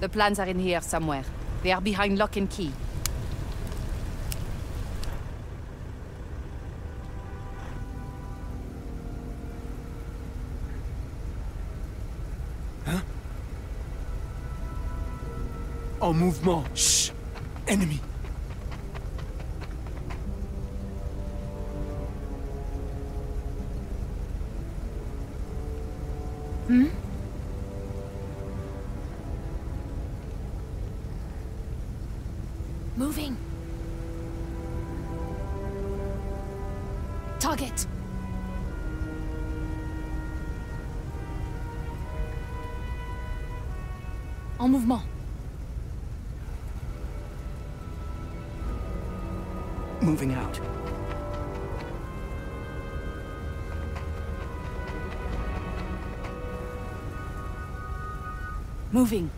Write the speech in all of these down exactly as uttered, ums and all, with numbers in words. The plans are in here somewhere. They are behind lock and key. Huh? En mouvement. Shh. Enemy. Hmm? Moving. Target. En mouvement. Moving out. Moving.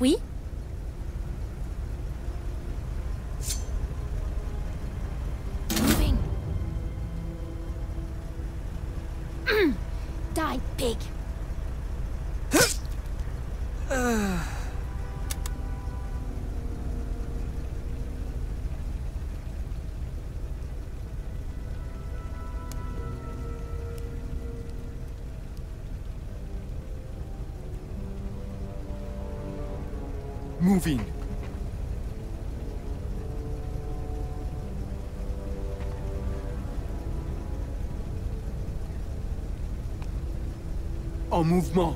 Oui? Moving. Die, pig. uh. Moving. En mouvement.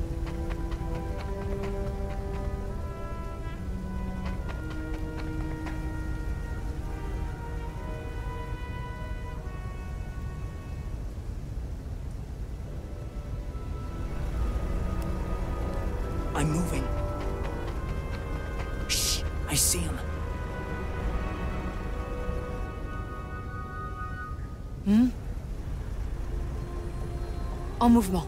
I'm moving. I see him. Hmm? En mouvement.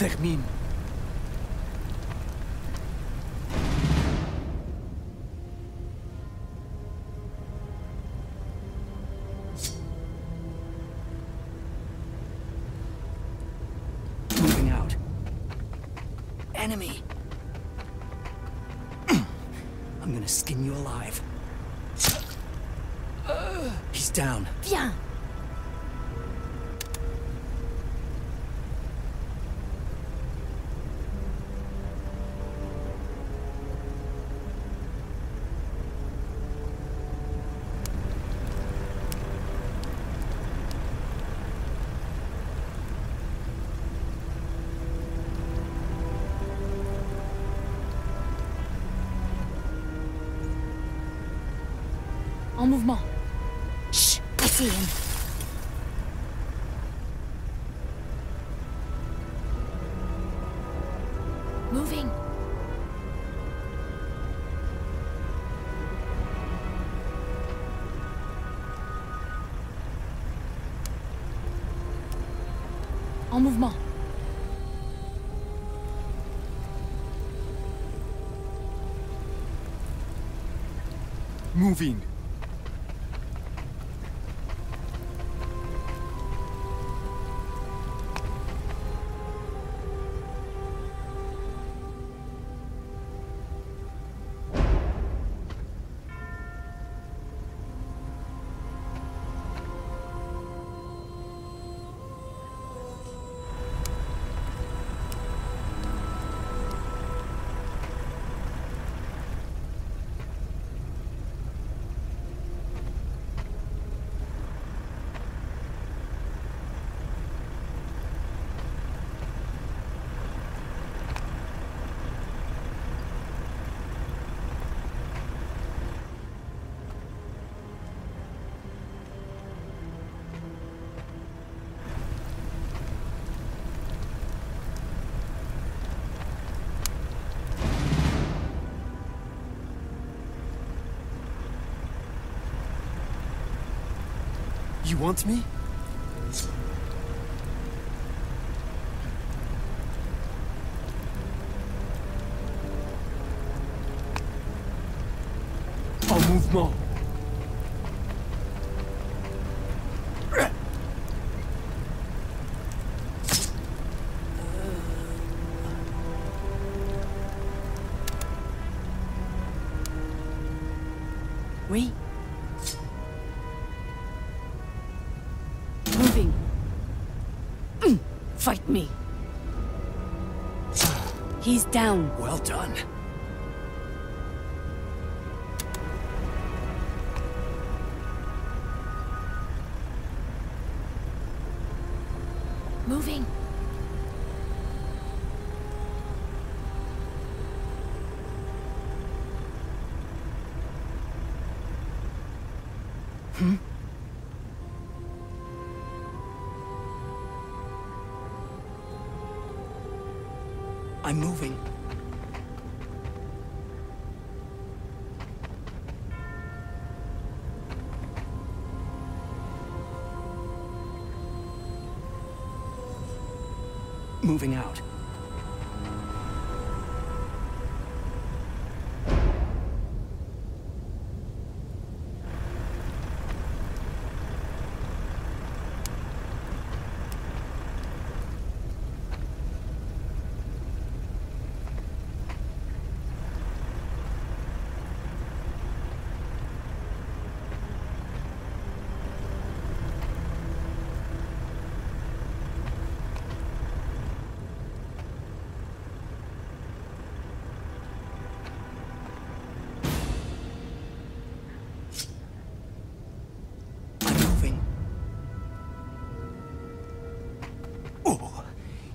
Termine. Moving out. Enemy. I'm gonna skin you alive. He's down. Viens. En mouvement. Shh, I see him. Moving. En mouvement. Moving. You want me? En mouvement. Oui. Fight me. He's down. Well done. Moving. Hmm? I'm moving. Moving out.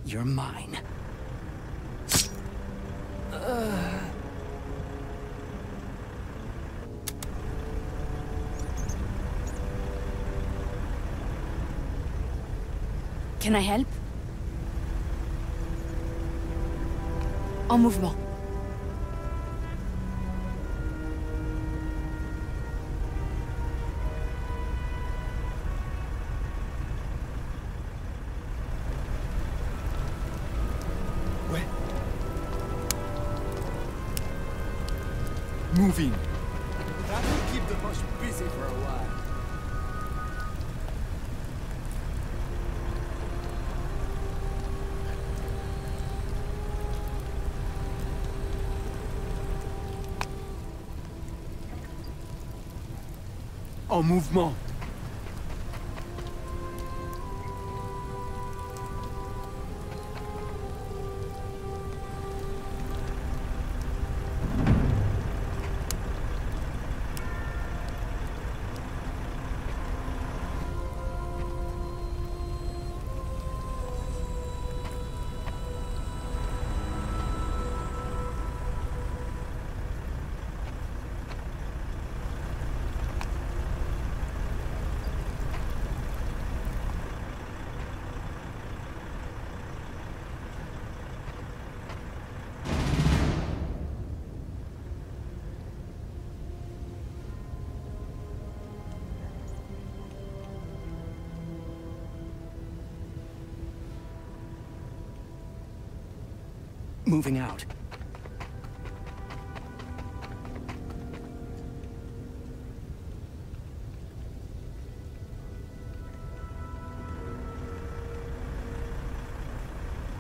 You're mine. Uh. Can I help? En mouvement. Moving. That will keep the bush busy for a while. en mouvement. Moving out.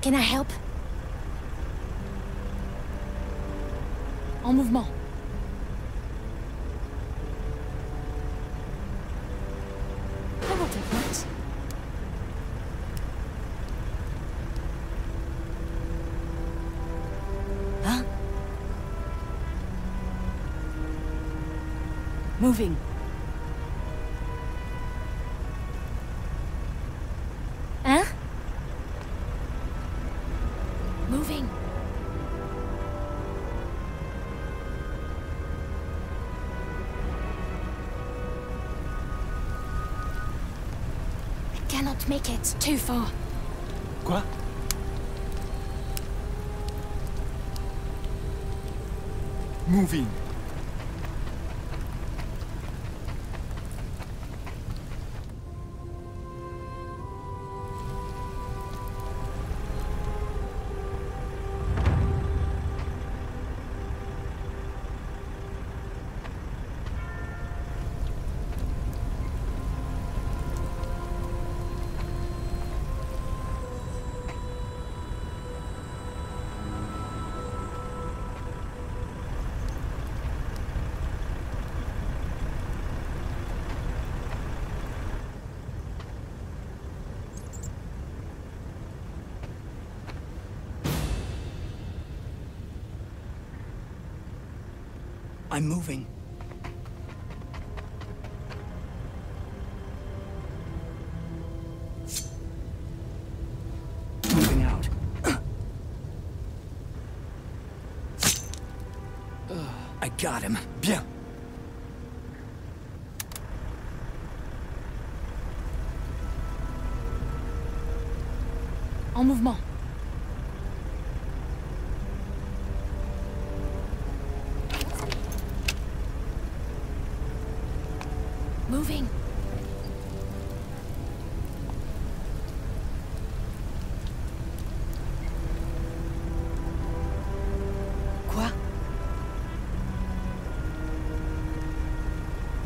Can I help? En mouvement. Moving. Huh? Moving. I cannot make it too far. Quoi? Moving. I'm moving. Moving out. I got him. Bien. En mouvement. Moving. Quoi?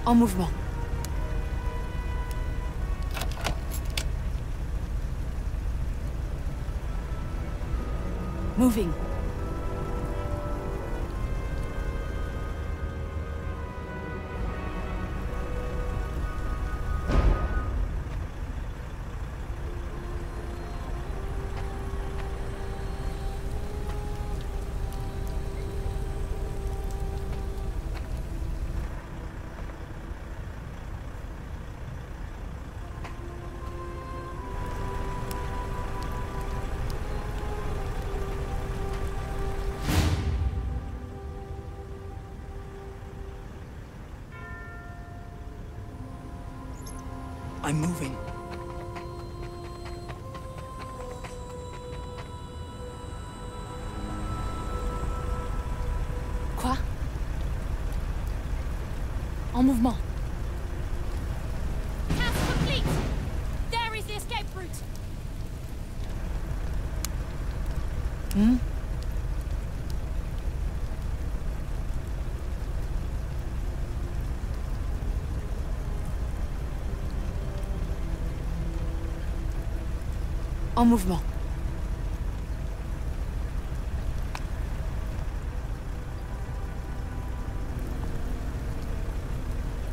En mouvement. Moving. I'm moving. Quoi? En mouvement. House complete. There is the escape route. Hmm? En mouvement.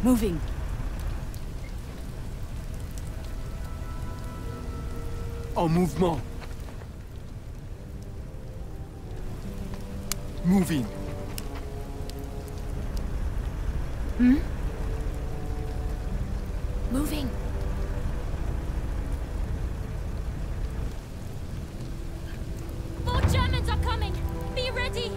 Moving. En mouvement. Moving. Hmm? Moving. More Germans are coming. Be ready.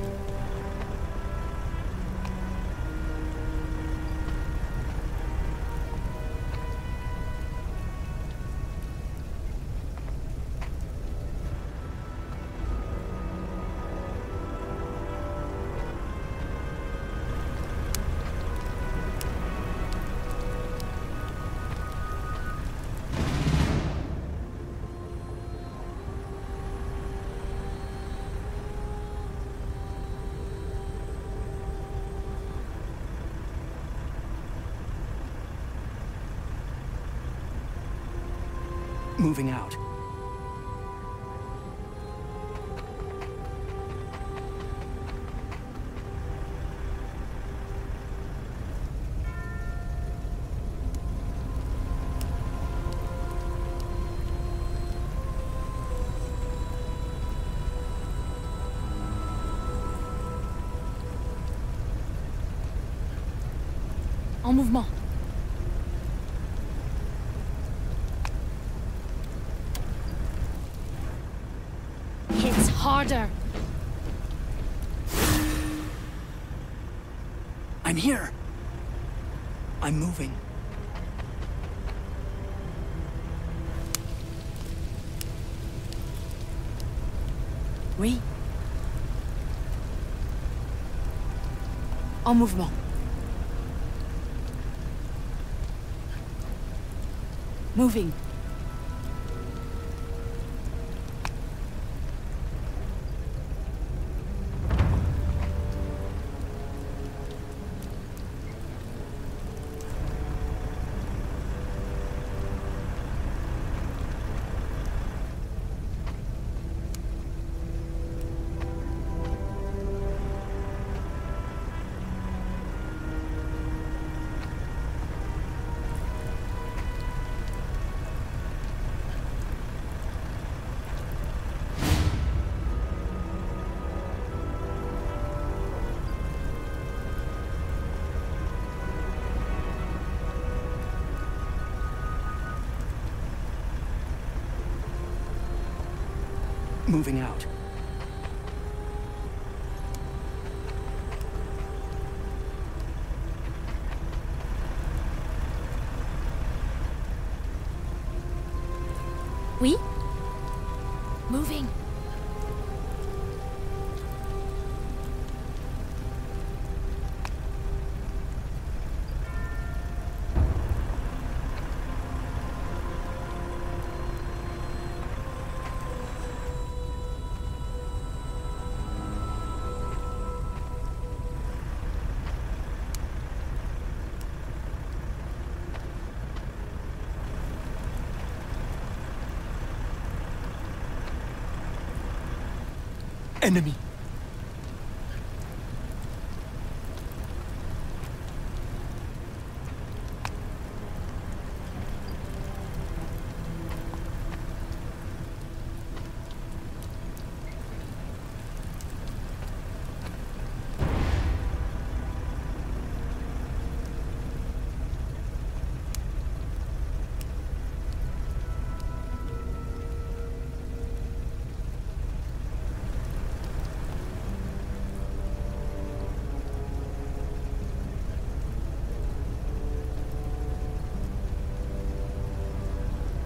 Moving out. En mouvement. Harder. I'm here. I'm moving. Oui. En mouvement. Moving. Moving out. Oui? Moving. Enemy.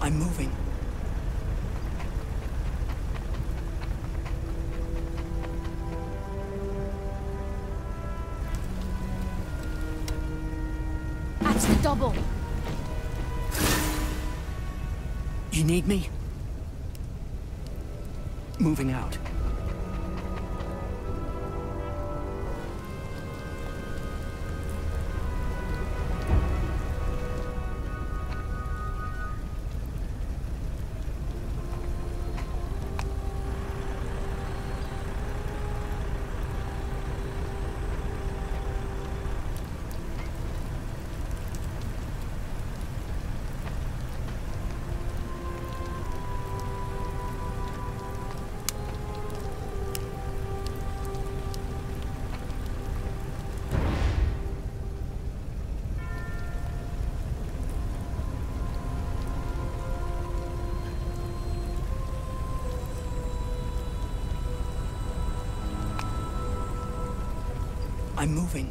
I'm moving. At the double. You need me? Moving out. I'm moving.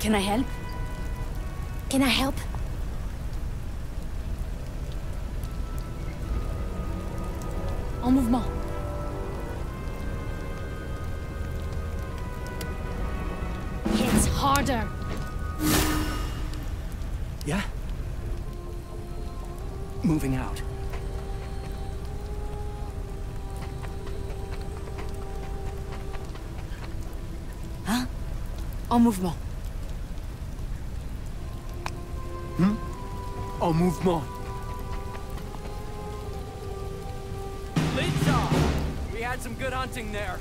Can I help? Can I help? En mouvement. It's harder. Yeah? Moving out. Hein? En mouvement. En mouvement. Lids off. We had some good hunting there.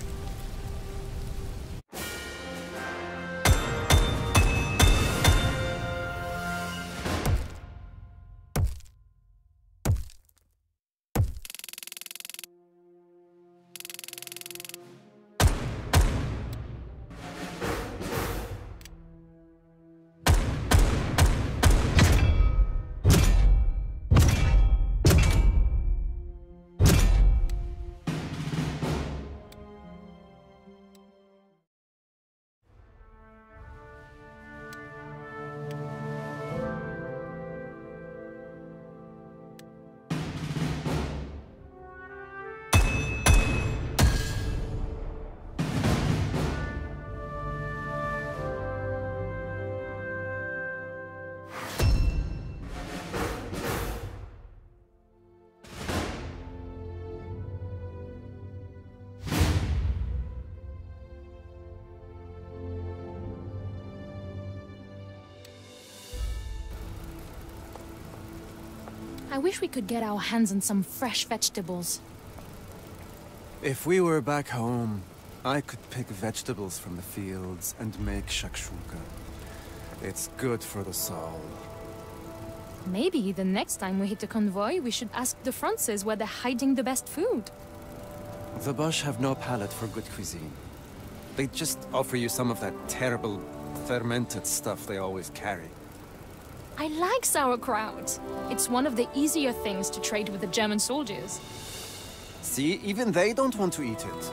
I wish we could get our hands on some fresh vegetables. If we were back home, I could pick vegetables from the fields and make shakshuka. It's good for the soul. Maybe the next time we hit a convoy, we should ask the Frances where they're hiding the best food. The Bosch have no palate for good cuisine. They just offer you some of that terrible, fermented stuff they always carry. I like sauerkraut. It's one of the easier things to trade with the German soldiers. See, even they don't want to eat it.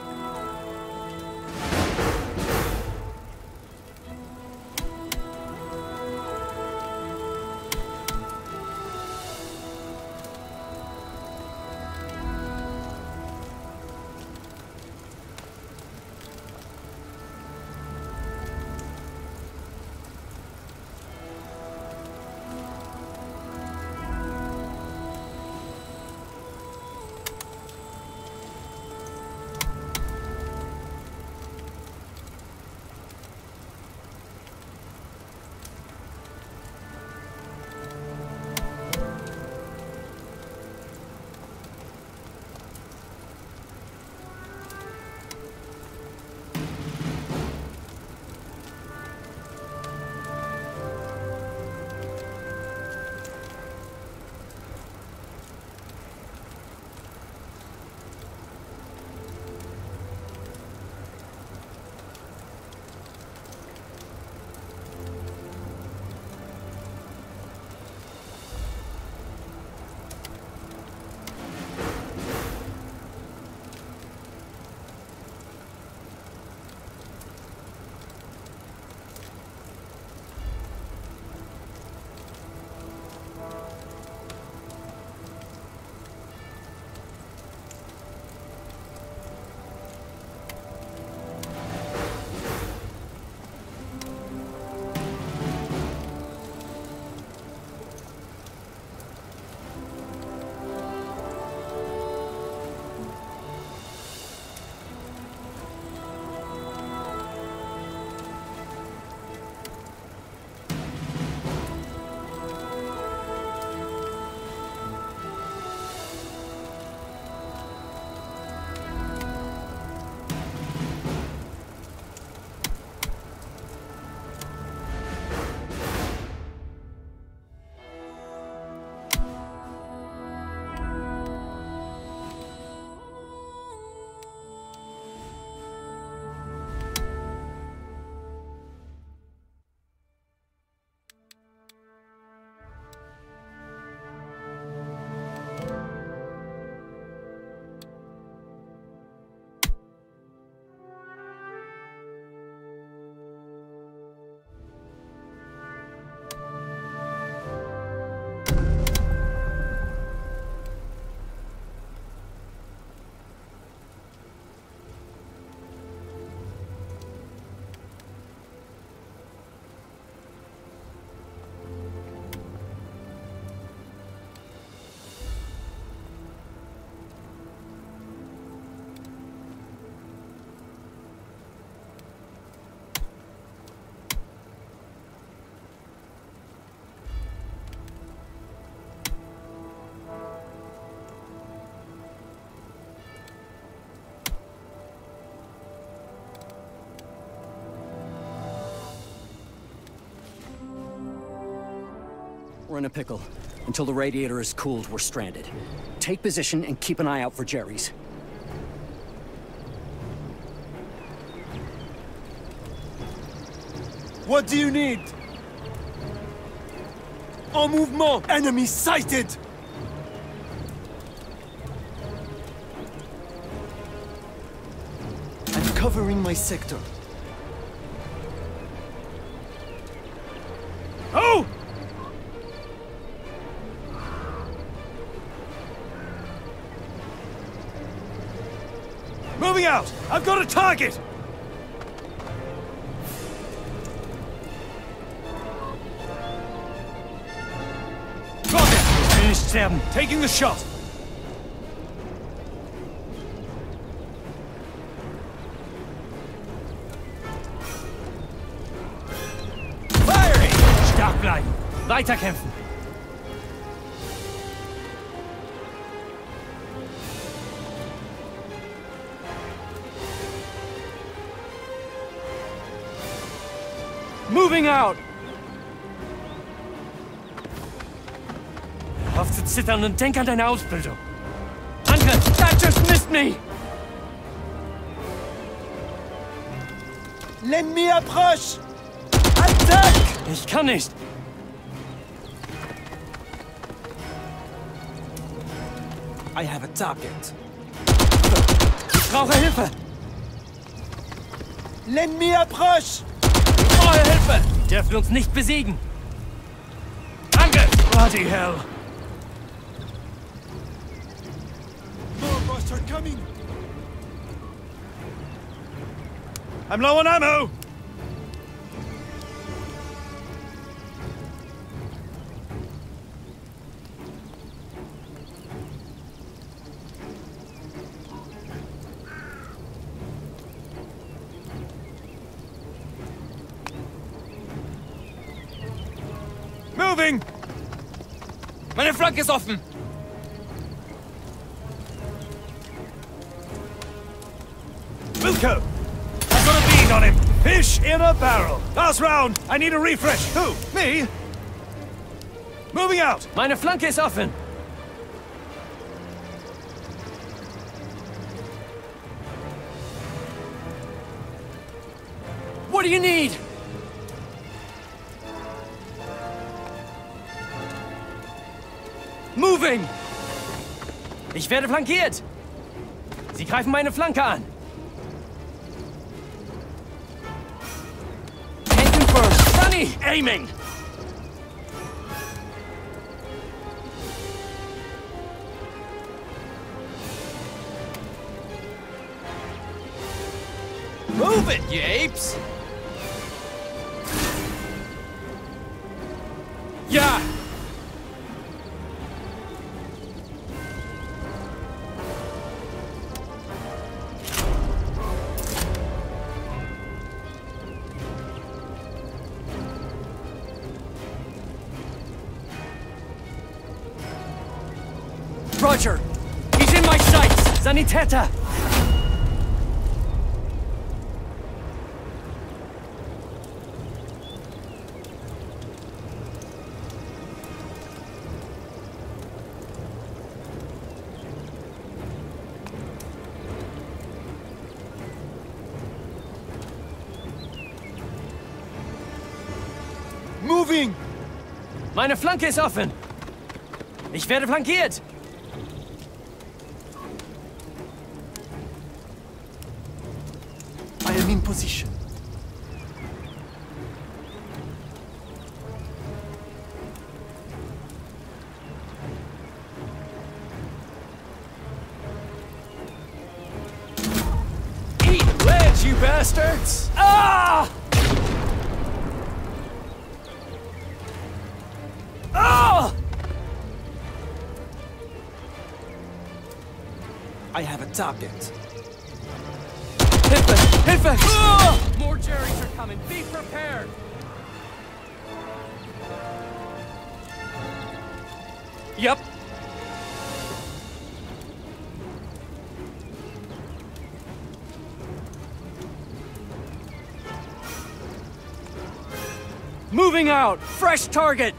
we're in a pickle. Until the radiator is cooled, we're stranded. Take position and keep an eye out for Jerry's. What do you need? En mouvement! Enemy sighted! I'm covering my sector. Oh! Moving out! I've got a target! Got it! Finished them. Taking the shot! Firing! Stark bleiben! Weiterkämpfen! Moving out! Auf zu zittern und denk an deine Ausbildung! Angriff! That just missed me! L'ennemi approche! Attack! Ich kann nicht! I have a target! Ich brauche Hilfe! L'ennemi approche! Hilfe! Die dürfen uns nicht besiegen! Angriff! Bloody hell! More are coming! I'm low on ammo! Meine Flanke ist offen! Wilco! I've got a bead on him! Fish in a barrel! Last round! I need a refresh! Who? Me? Moving out! Meine Flanke ist offen! What do you need? Moving! Ich werde flankiert! Sie greifen meine Flanke an! Taken first! Sunny! Aiming! Move it, you apes! Ja! Roger! He's in my sights! Sanitäter! Moving! Meine Flanke ist offen! Ich werde flankiert! Position. Eat lead, you bastards! Ah! Ah! I have a target. Hilfe! Hilfe! More Jerry's are coming. Be prepared! Yep. Moving out! Fresh target!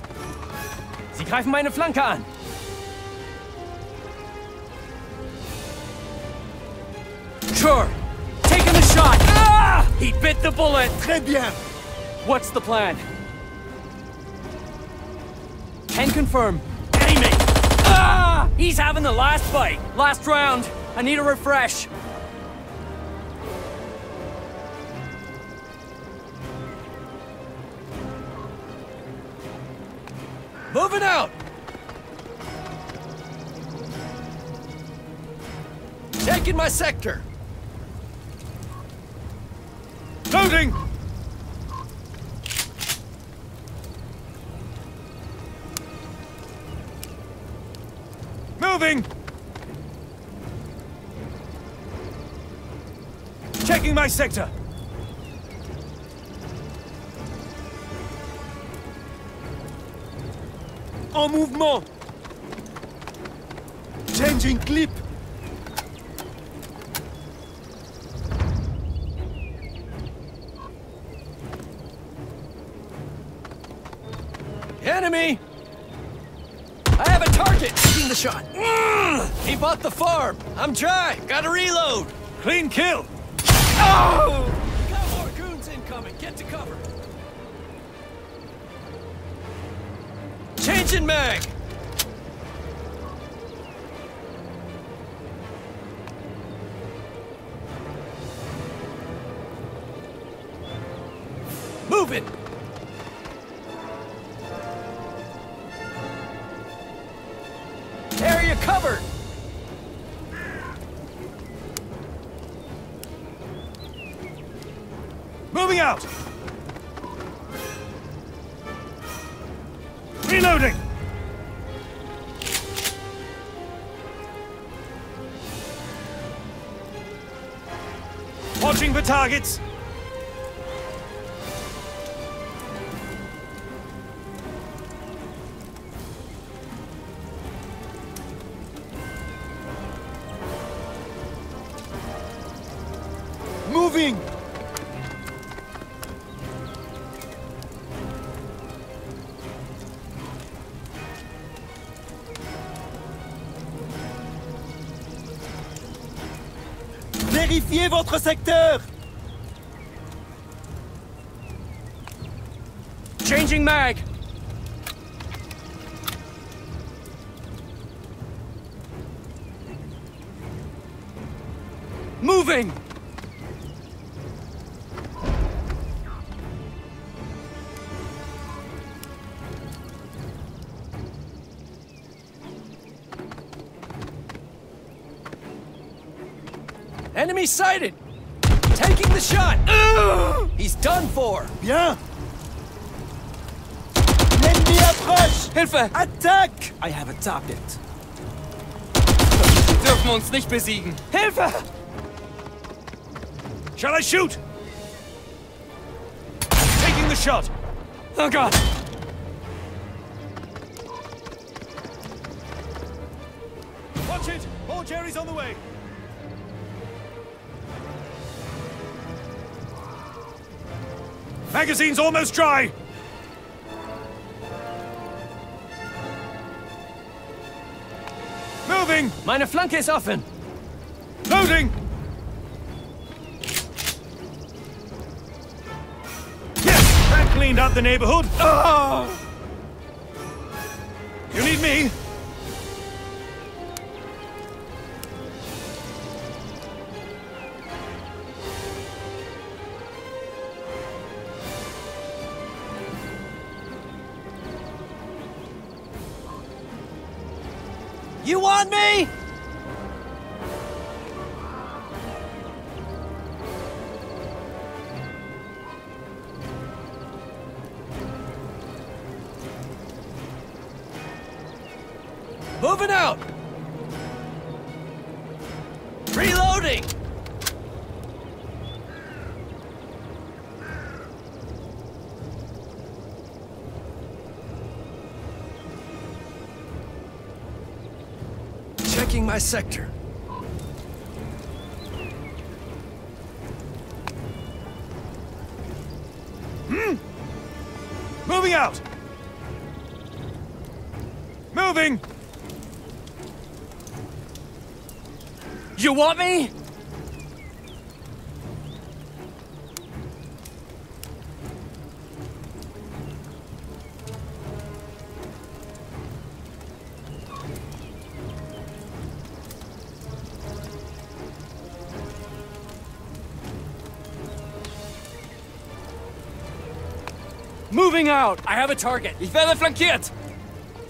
Sie greifen meine Flanke an! Sure! Taking the shot! Ah! He bit the bullet! Très bien! What's the plan? Can confirm. Enemy! Ah! He's having the last fight! Last round! I need a refresh! Moving out! Taking my sector! Loading! Moving! Checking my sector! En mouvement! Changing clip! Enemy! I have a target! Taking the shot! Mm! He bought the farm! I'm dry! Gotta reload! Clean kill! Oh! Got more goons incoming! Get to cover! Changing mag! Move it! Area covered! Moving out! Reloading! Watching for targets! Moving! Vérifiez votre secteur! Changing mag! Moving! Enemy sighted! Taking the shot! Ugh! He's done for! Bien! L'ennemi approche! Hilfe! Attack! I have a target. Wir dürfen uns nicht besiegen! Hilfe! Shall I shoot? Taking the shot! Oh God! Watch it! More Jerry's on the way! Magazine's almost dry! Moving! Meine Flanke ist offen! Loading! Yes! That cleaned up the neighborhood! Oh. You need me? You want me? Moving out. Reloading. Checking my sector. Hmm? Moving out! moving! You want me? Moving out! I have a target. Ich werde flankiert!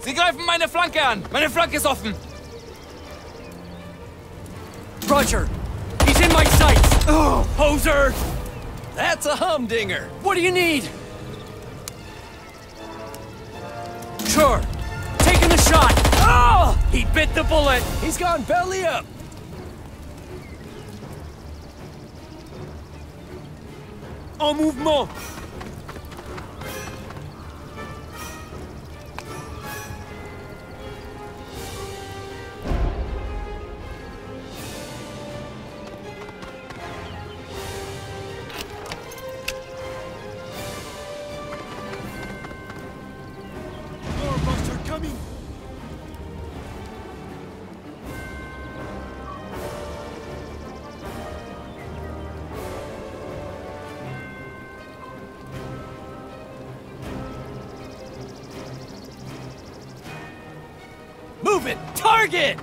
Sie greifen meine Flanke an! Meine Flanke ist offen! Roger! He's in my sights! Oh, poser! That's a humdinger! What do you need? Sure! Taking the shot! Oh! He bit the bullet! He's gone belly up! En mouvement! Target!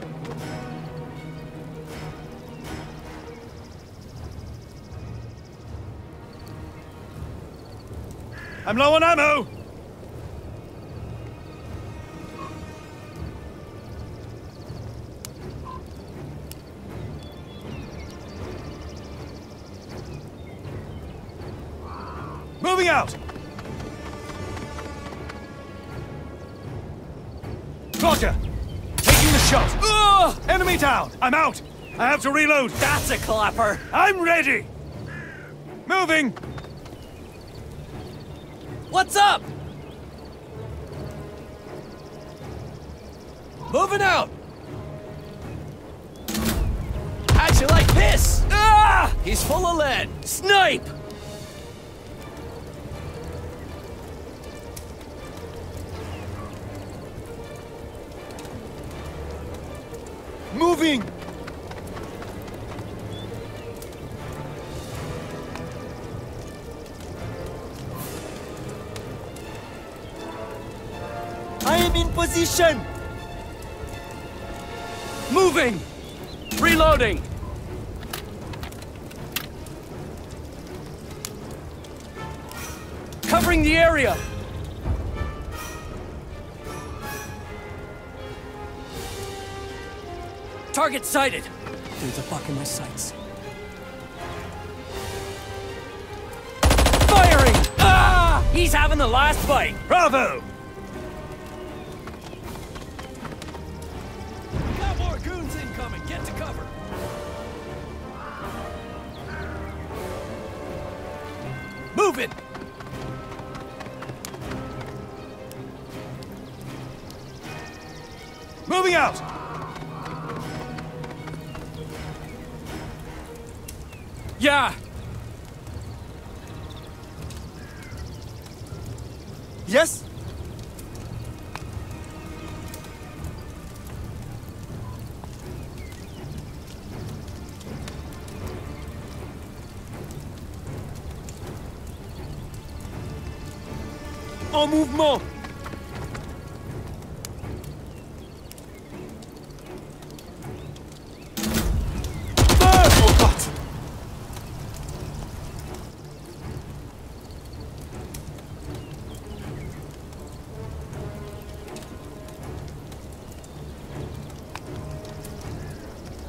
I'm low on ammo! Moving out! Roger! Shot. Ugh! Enemy down! I'm out! I have to reload! That's a clapper! I'm ready! Moving! What's up? Moving out! Actually, like this! Ah! He's full of lead! Snipe! Moving! I am in position! Moving! Reloading! Covering the area! Target sighted! There's a fuck in my sights. Firing! Ah! He's having the last fight! Bravo! Got more goons incoming! Get to cover! Move it! Moving out! Yeah! Yes? En mouvement!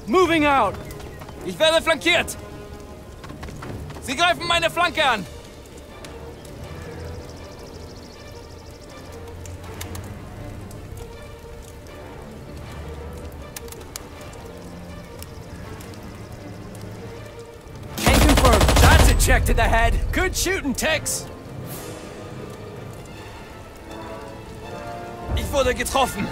Moving out! Ich werde flankiert! Sie greifen meine Flanke an! Can't confirm! That's a check to the head! Good shooting, Tex! Ich wurde getroffen!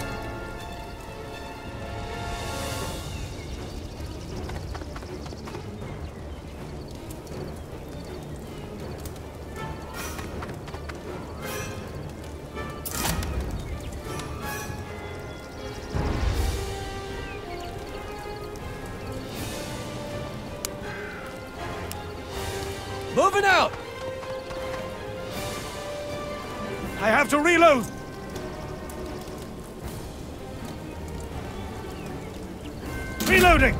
Moving out! I have to reload! Reloading!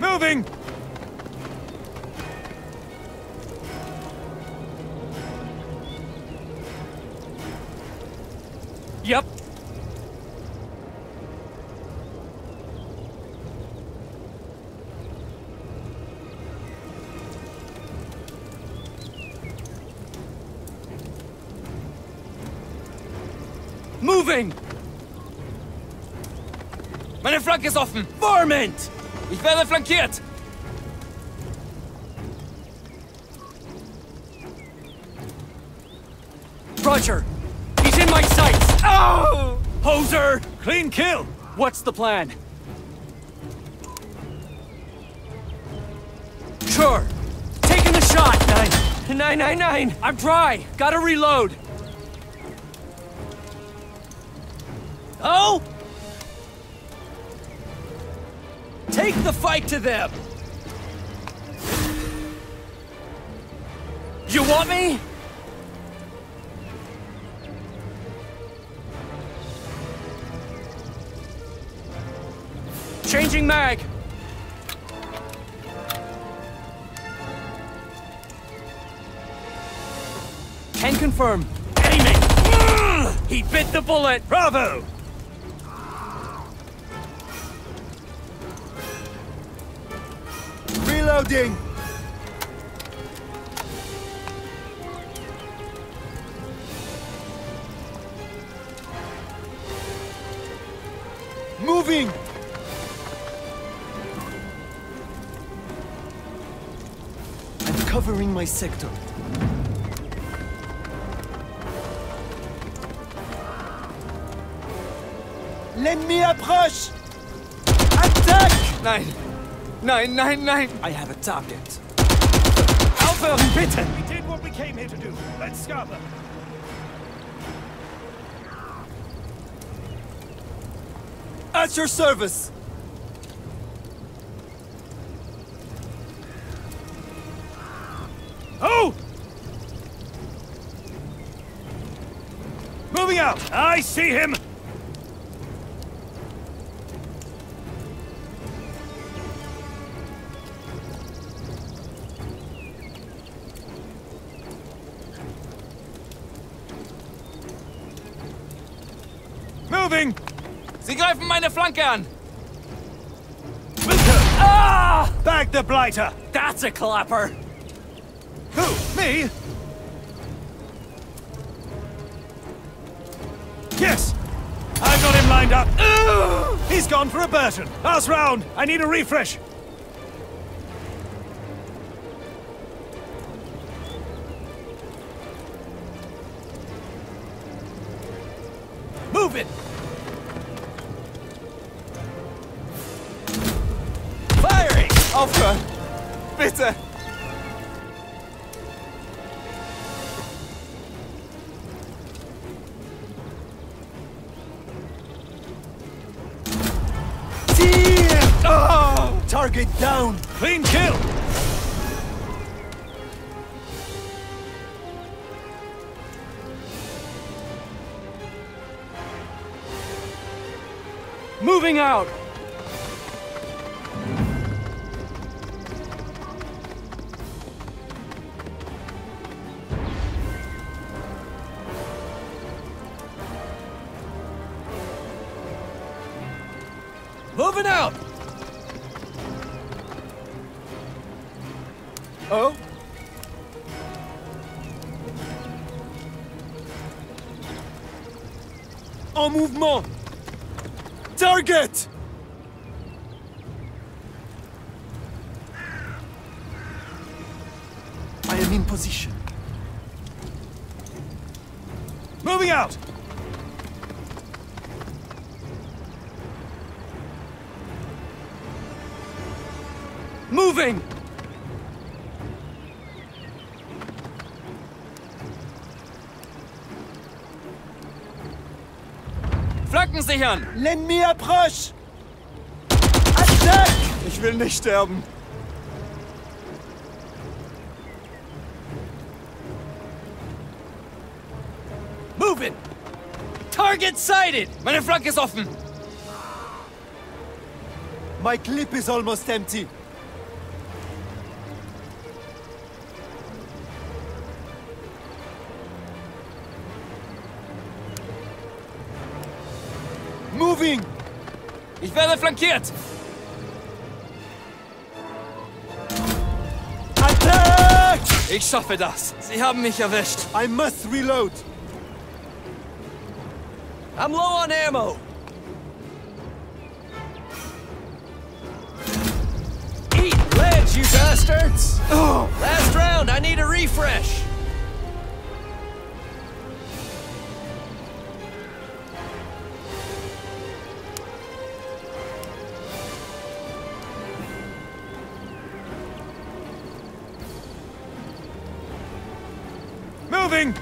Moving! Yep. Moving! Meine Flanke ist offen! Varmint! Ich werde flankiert! Roger! He's in my sights! Oh! Hoser! Clean kill! What's the plan? Sure! Taking the shot! Nine! Nine, nine, nine! I'm dry! Gotta reload! Oh! Take the fight to them! You want me? Changing mag! Can confirm. Aiming! He bit the bullet! Bravo! Reloading! Moving! I'm covering my sector. L'ennemi approche! Attack! Nein! Nein, nein, nein! I have a target. Aufhören, bitte! We did what we came here to do. Let's scout them. At your service! Oh! Moving out! I see him! Sie greifen meine Flanke an! Ah! Bag the blighter! That's a clapper! Who? Me? Yes! I've got him lined up! Ooh! He's gone for a Burton! Last round! I need a refresh! Move it! Aufhören! Bitte! Oh! Target down! Clean kill! Moving out! Moving out! Oh? En mouvement! Target! I am in position. Moving out! Moving! Flanken sichern! L'ennemi approche! Attack! Ich will nicht sterben. Move it! Target sighted! Meine Flanke ist offen! My clip is almost empty. Moving! Ich werde flankiert! Attack! Ich schaffe das! Sie haben mich erwischt! I must reload! I'm low on ammo! Eat lead, you bastards! Oh. Last round, I need a refresh! Moving!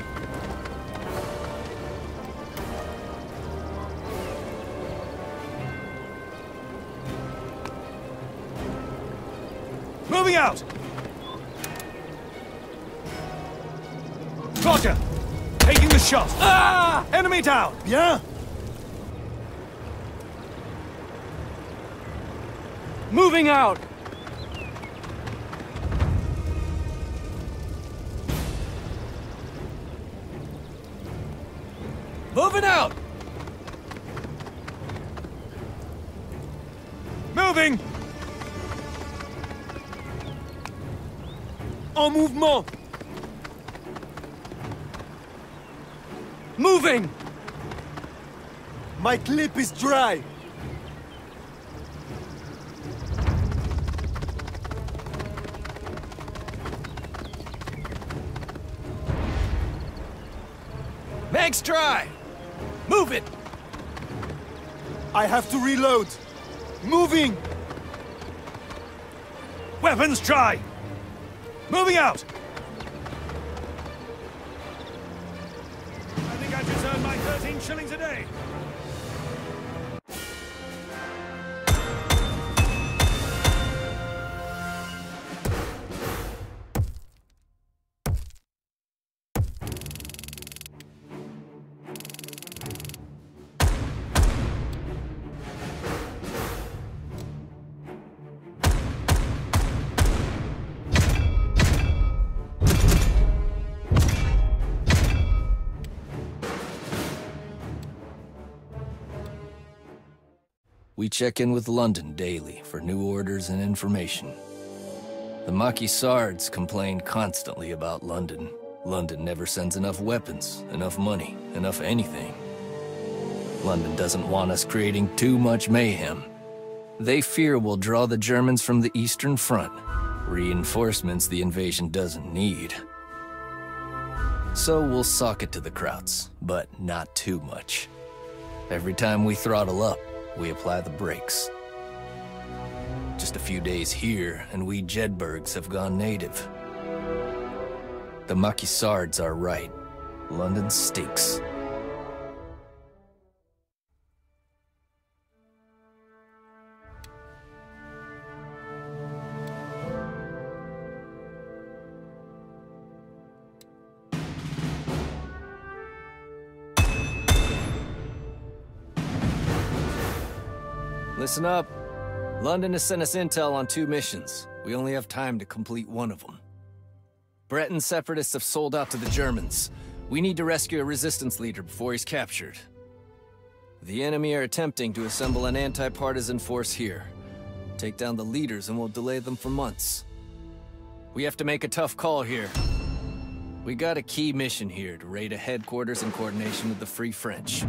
Moving out! Gotcha! Taking the shot! Ah! Enemy down! Yeah? Moving out! Moving out! Moving! En mouvement! Moving! My clip is dry! Next try! Move it! I have to reload! Moving! Weapons dry! Moving out! I think I just earned my thirteen shillings a day! We check in with London daily for new orders and information. The Maquisards complain constantly about London. London never sends enough weapons, enough money, enough anything. London doesn't want us creating too much mayhem. They fear we'll draw the Germans from the Eastern Front, reinforcements the invasion doesn't need. So we'll sock it to the Krauts, but not too much. Every time we throttle up, we apply the brakes. Just a few days here, and we Jedburgs have gone native. The Maquisards are right. London stinks. Listen up. London has sent us intel on two missions. We only have time to complete one of them. Breton separatists have sold out to the Germans. We need to rescue a resistance leader before he's captured. The enemy are attempting to assemble an anti-partisan force here. Take down the leaders and we'll delay them for months. We have to make a tough call here. We got a key mission here to raid a headquarters in coordination with the Free French.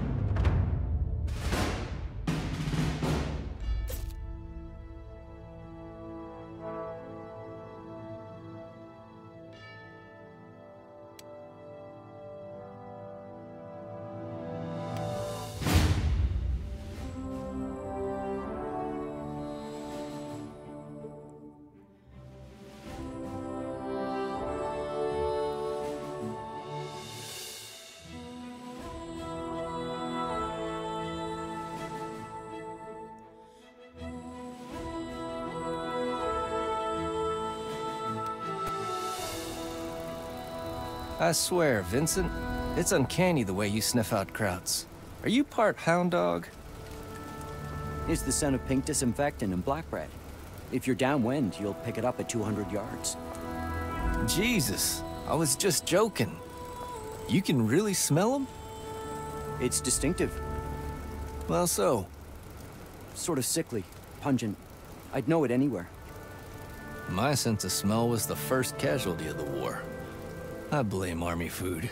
I swear, Vincent, it's uncanny the way you sniff out krauts. Are you part hound dog? It's the scent of pink disinfectant and black bread. If you're downwind, you'll pick it up at two hundred yards. Jesus, I was just joking. You can really smell them? It's distinctive. Well, so? Sort of sickly, pungent. I'd know it anywhere. My sense of smell was the first casualty of the war. I blame army food.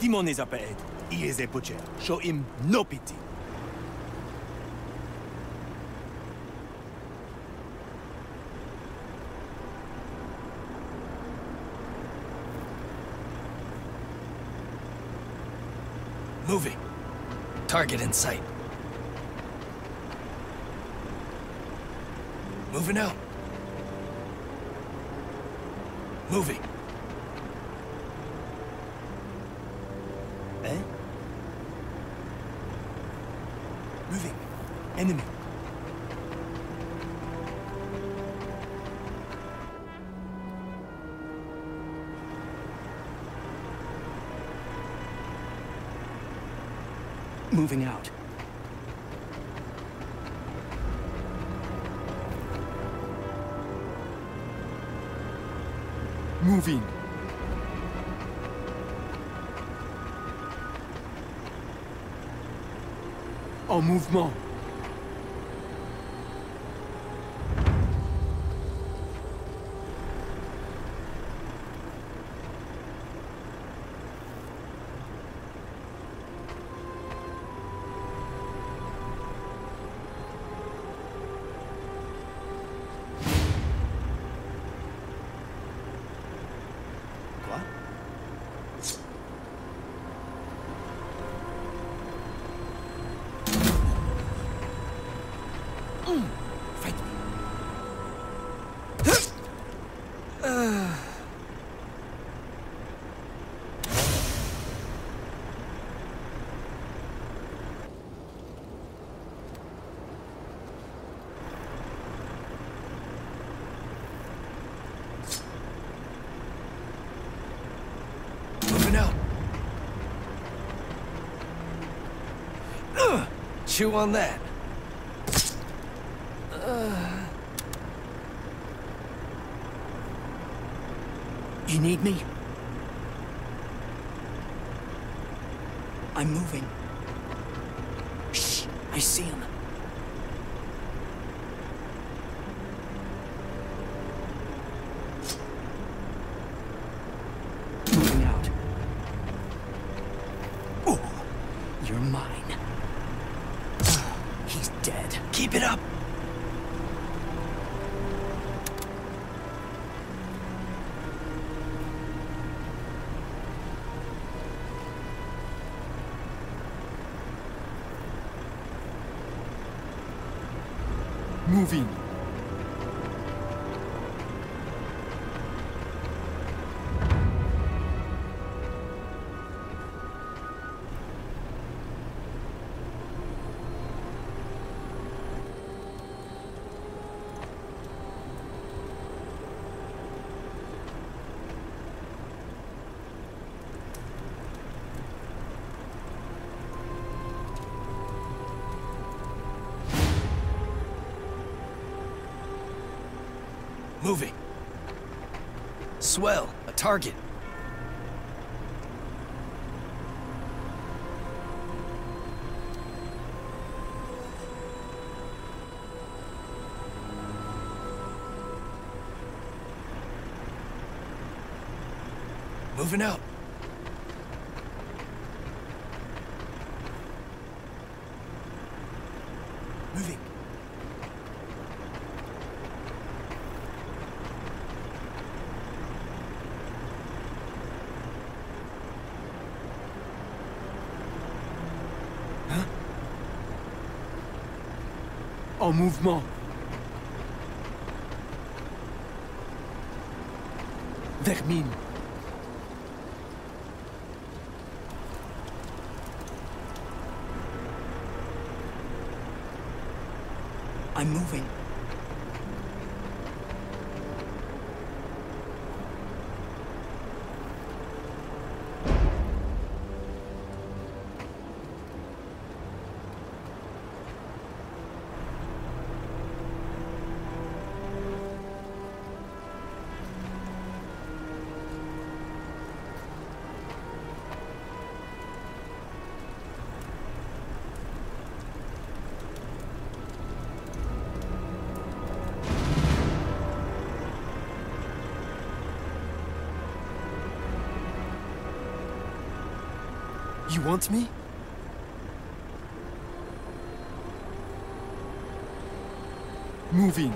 Timon is up ahead. He is a butcher. Show him no pity. Moving. Target in sight. Moving out. Moving. Enemy. Moving out. moving. En mouvement. Chew on that. Uh. You need me? I'm moving. Shh, I see him. Moving out. Oh, you're mine. Dead. Keep it up! Moving. Moving. Swell, a target. Moving out. Moving. En mouvement. Vermine. I'm moving. You want me? Moving.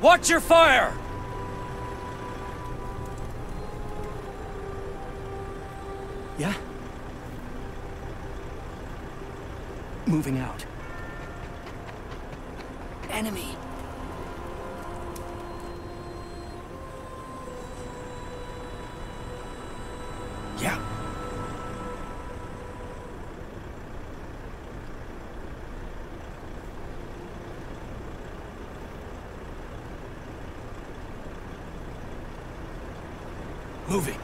Watch your fire! Yeah? Moving out. Enemy. Moving.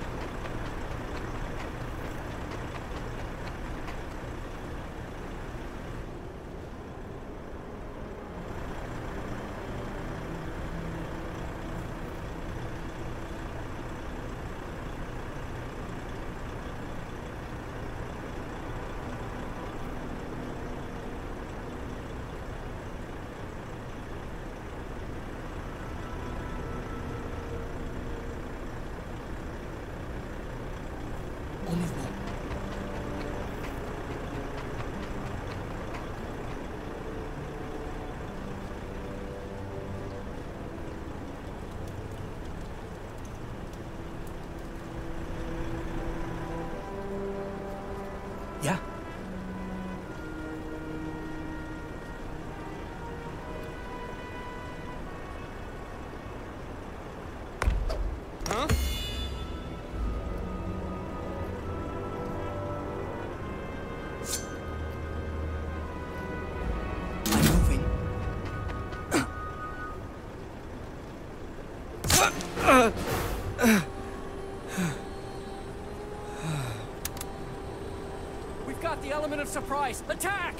element of surprise. Attack!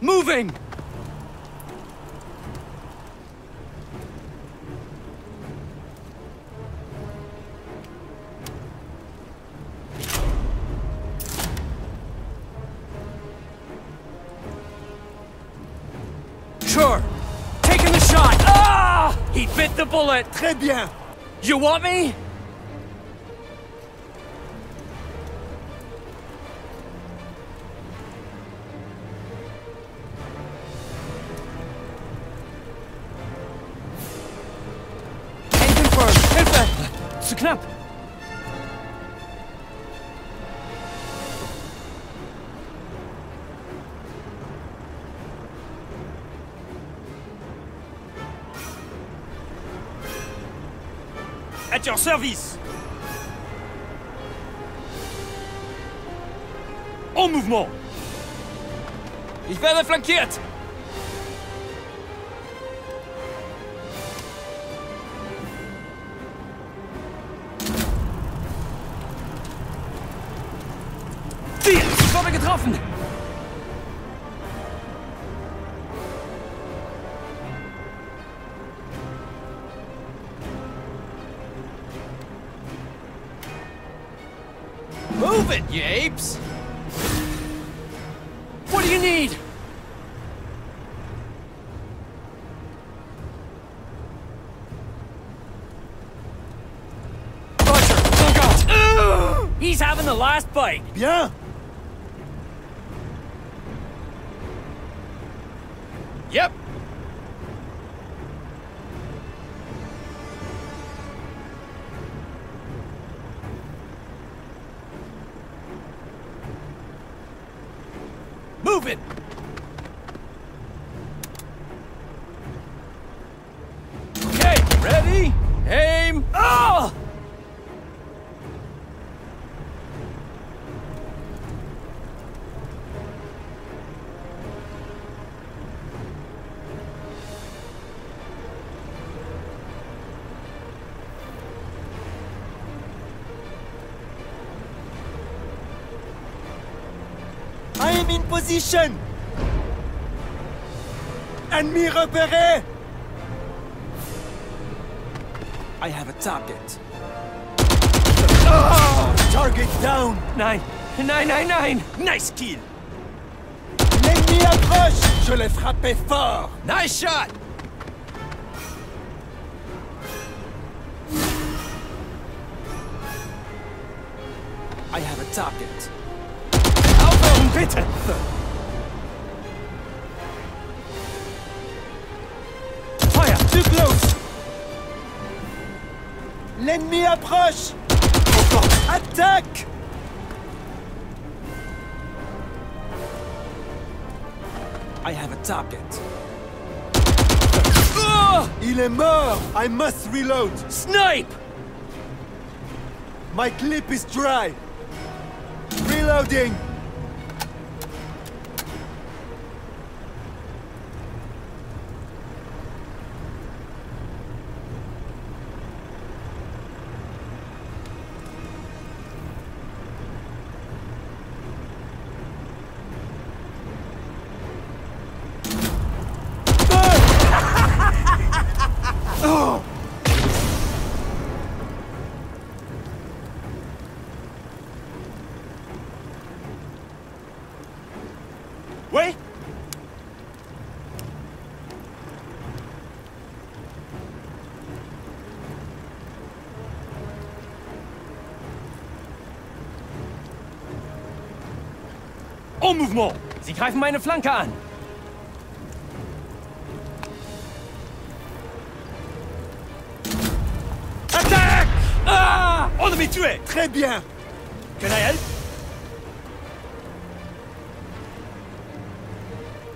Moving! Sure. Taking the shot. Ah! He bit the bullet. Très bien. You want me? Zu knapp! At your service! En mouvement! Ich werde flankiert! Getroffen! Move it, you apes! What do you need? Roger, look out! He's having the last bite! Yeah! Yep. Move it. Okay, ready? Aim. Oh! I am in position! Enemy repéré! I have a target. Oh! Target down! Nine! Nine, nine, nine! Nice kill! L'ennemi approche! Je l'ai frappé fort! Nice shot! I have a target. Bitte! Feuer! Too close! L'ennemi approche! Attaque! I have a target. Oh! Il est mort! I must reload! Snipe! My clip is dry! Reloading! Wait! En mouvement! Sie greifen meine Flanke an! Attack! Ah! On me tué! Très bien! Can I help?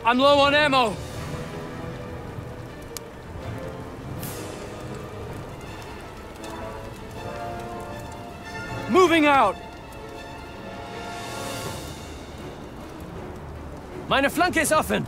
I'm low on ammo! Moving out! Meine Flanke ist offen!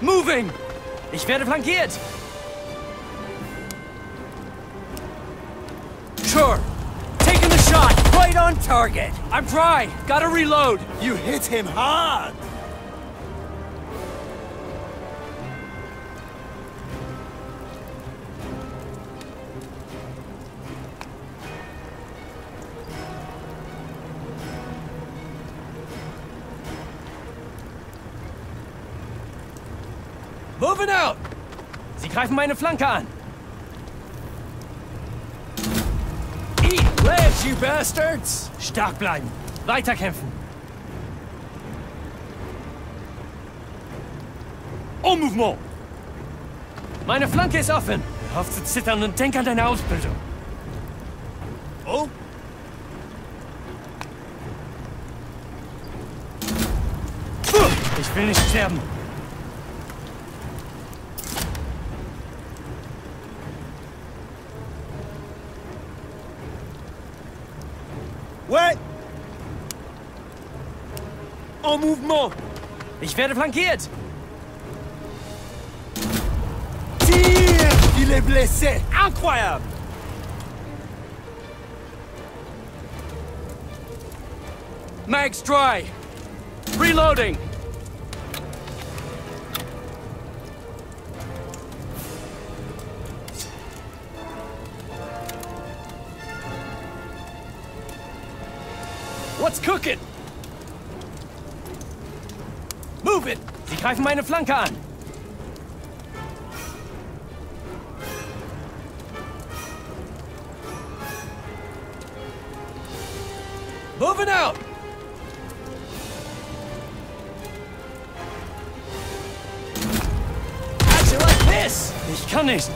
Moving! Ich werde flankiert! Sure! Taking the shot! Right on target! I'm dry! Gotta reload! You hit him hard! Moving out! Sie greifen meine Flanke an! Eat lead, you bastards! Stark bleiben! Weiterkämpfen! En mouvement! Meine Flanke ist offen! Hör auf zu zittern und denk an deine Ausbildung! Oh! Ich will nicht sterben! Ouais! En mouvement! Ich werde flankiert! Tire! Il est blessé! Incroyable! Mag's dry! Reloading! What's cooking? Move it! Sie greifen meine Flanke an! Moving out! Action like this! Ich kann nicht!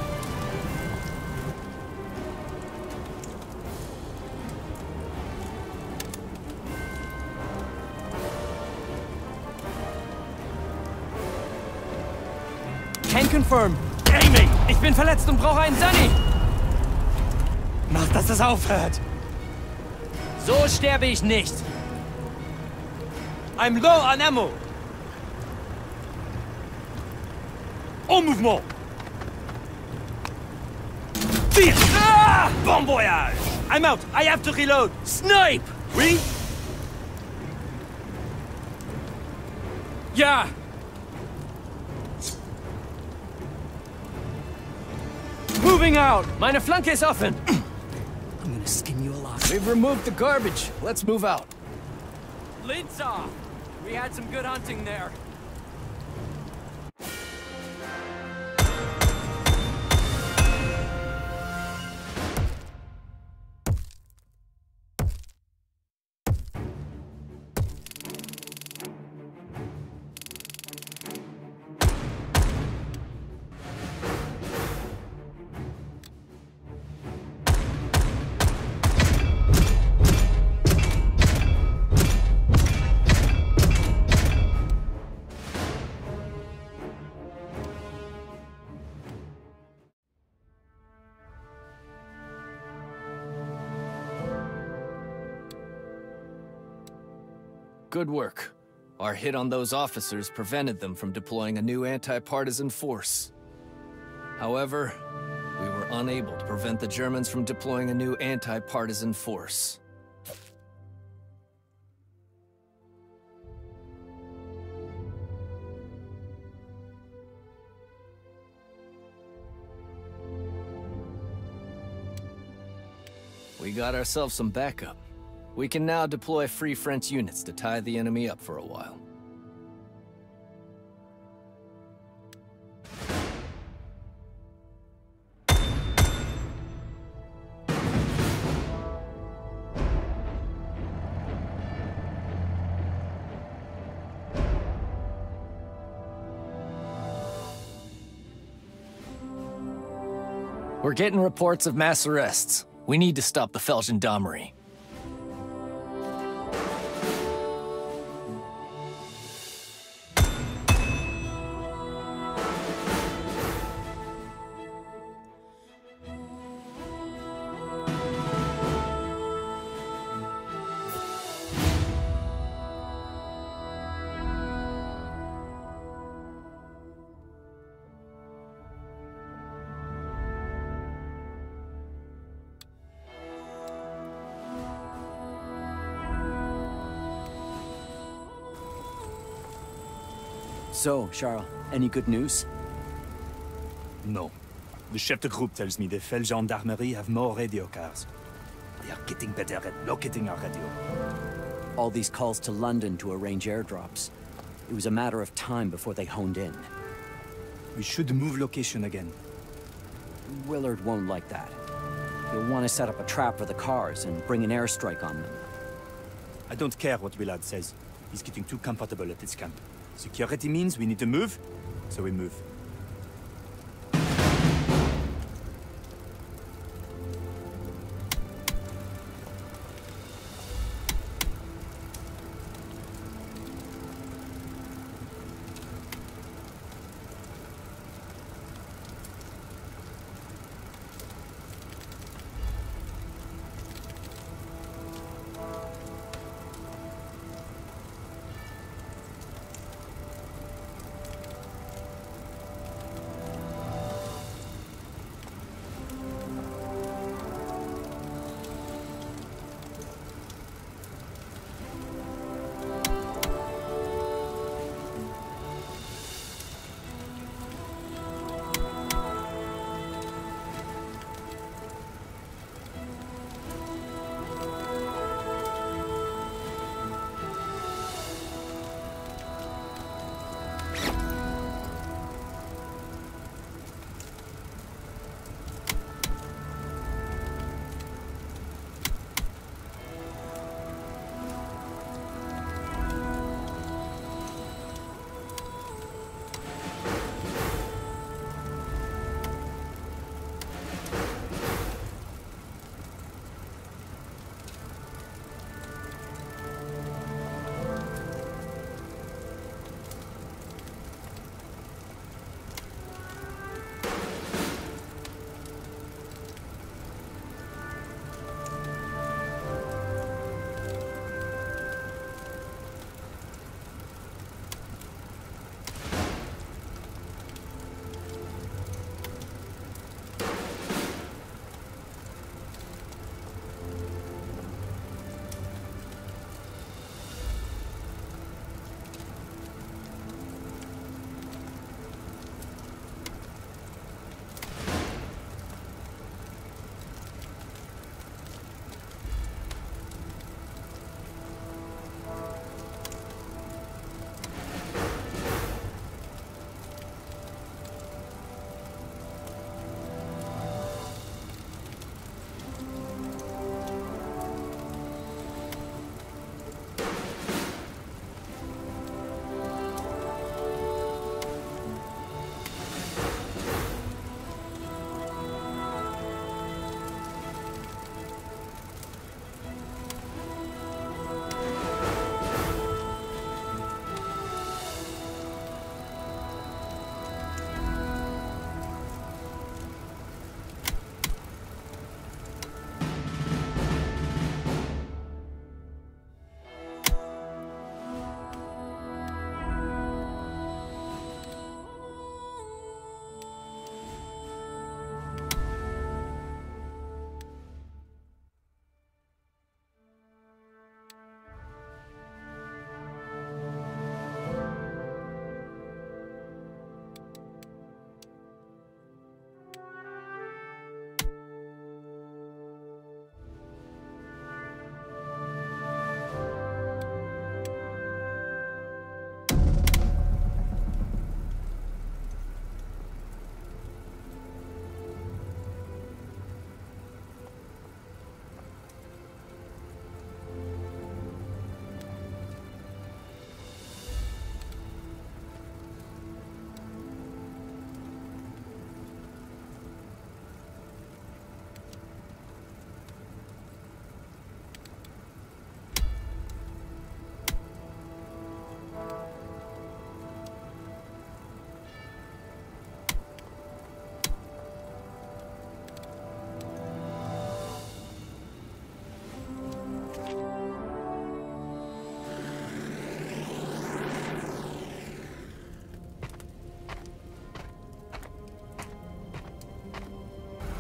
Confirm. Aiming. Ich bin verletzt und brauche einen Sunny. Mach, dass das aufhört. So sterbe ich nicht. I'm low on ammo. En mouvement. Tire. Ah! Bon voyage. I'm out. I have to reload. Snipe. Oui? Ja. Moving out! Meine Flanke ist offen! I'm gonna skin you alive. We've removed the garbage. Let's move out. Lids off! We had some good hunting there. Good work. Our hit on those officers prevented them from deploying a new anti-partisan force. However, we were unable to prevent the Germans from deploying a new anti-partisan force. We got ourselves some backup. We can now deploy Free French units to tie the enemy up for a while. We're getting reports of mass arrests. We need to stop the Feldgendarmerie. So, Charles, any good news? No. The Schepter group tells me the Feldgendarmerie have more radio cars. They are getting better at locating our radio. All these calls to London to arrange airdrops. It was a matter of time before they honed in. We should move location again. Willard won't like that. He'll want to set up a trap for the cars and bring an airstrike on them. I don't care what Willard says. He's getting too comfortable at this camp. Security means we need to move, so we move.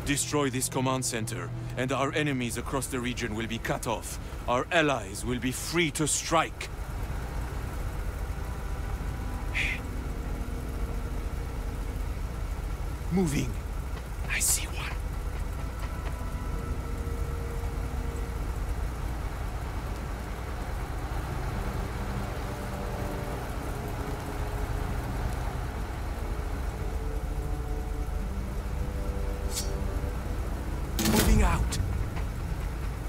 Destroy this command center, and our enemies across the region will be cut off. Our allies will be free to strike. moving. I see one. Moving out.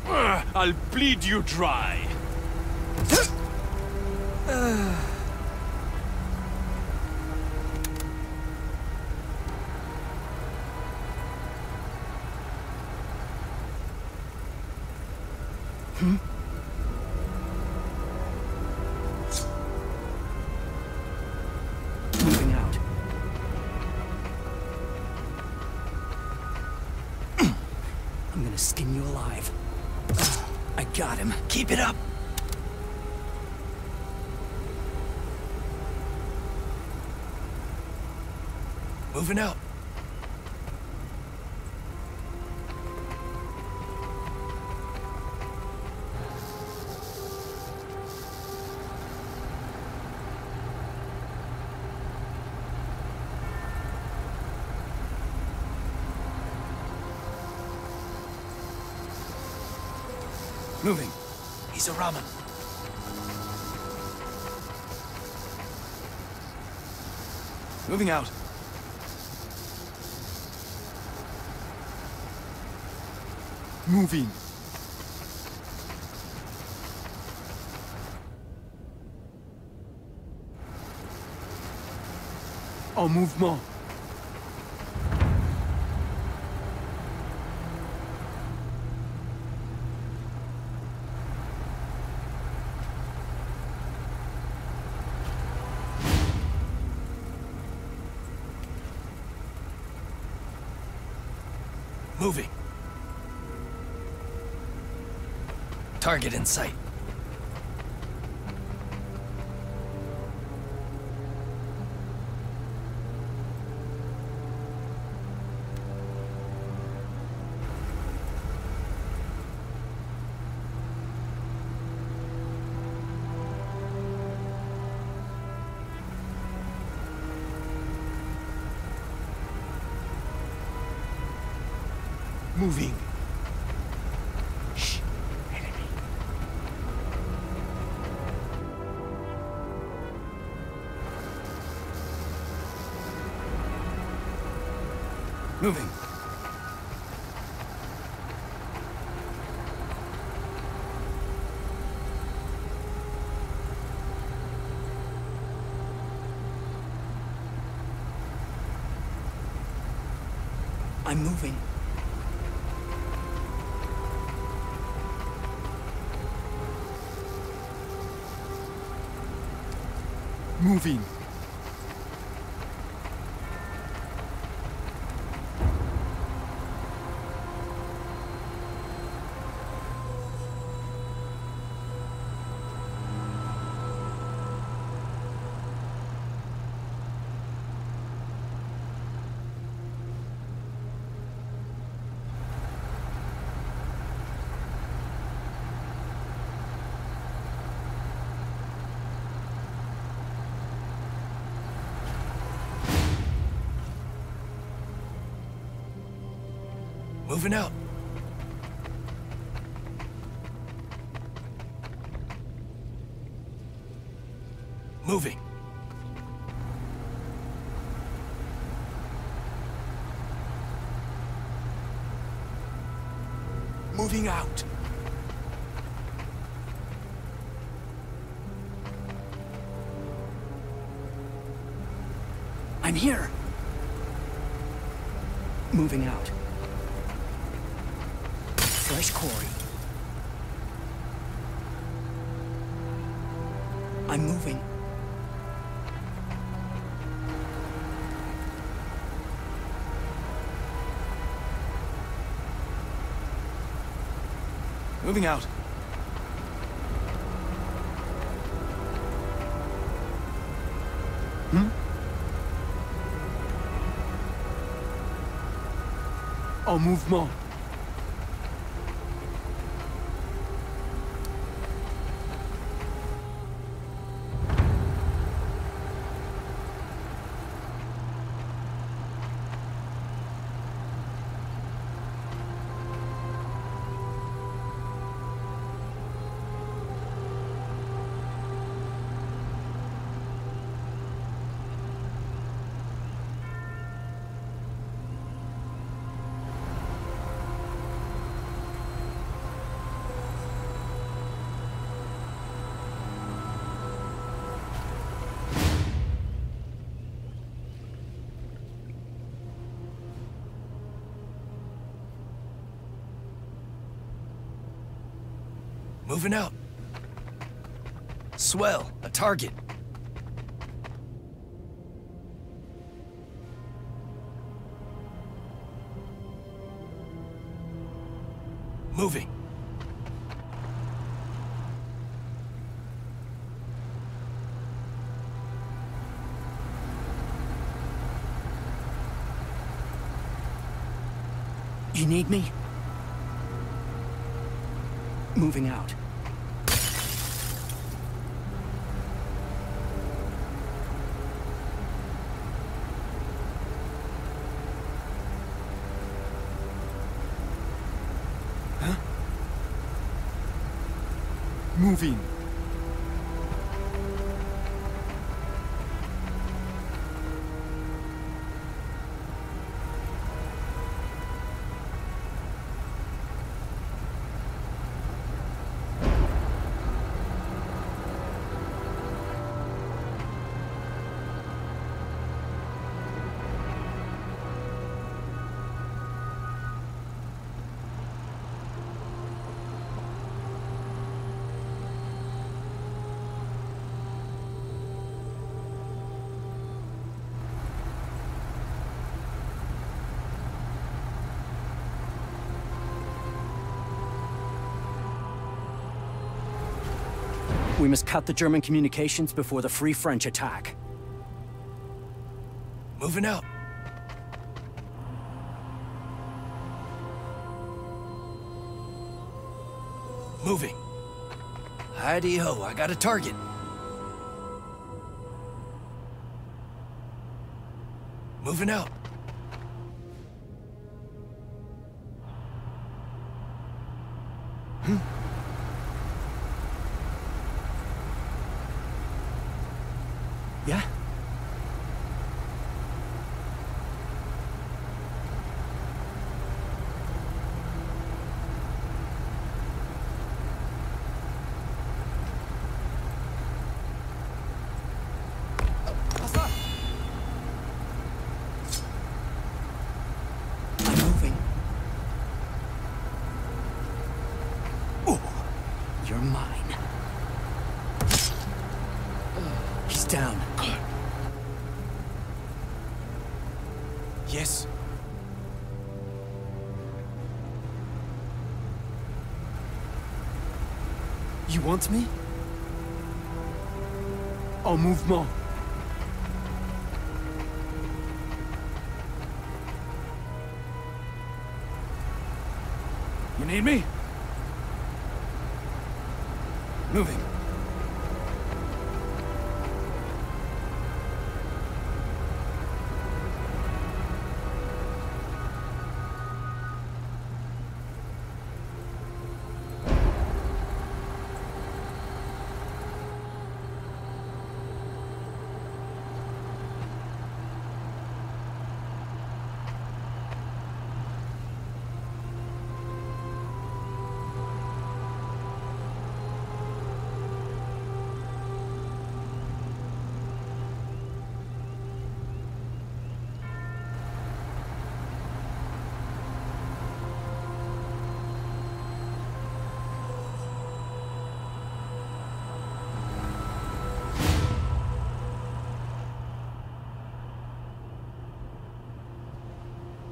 Uh, I'll bleed you dry. uh. Hmm? Moving out. I'm gonna skin you alive. I got him. Keep it up. Moving out. Moving. He's a ramen. Moving out. Moving. En mouvement. Moving. Target in sight. Moving. Shh. Enemy. Moving. I'm moving. Moving. Moving out. Moving. Moving out. I'm here. Moving out. Fresh quarry. I'm moving. Moving out. Hmm? En mouvement. Moving out. Swell, a target. Moving. You need me? Moving out. Huh? Moving. We must cut the German communications before the Free French attack. Moving out. Moving. Hi-de-ho, I got a target. Moving out. Hmm. Yeah? I'm moving. Oh, you're mine. He's down. Yes. You want me? En mouvement. You need me? Moving.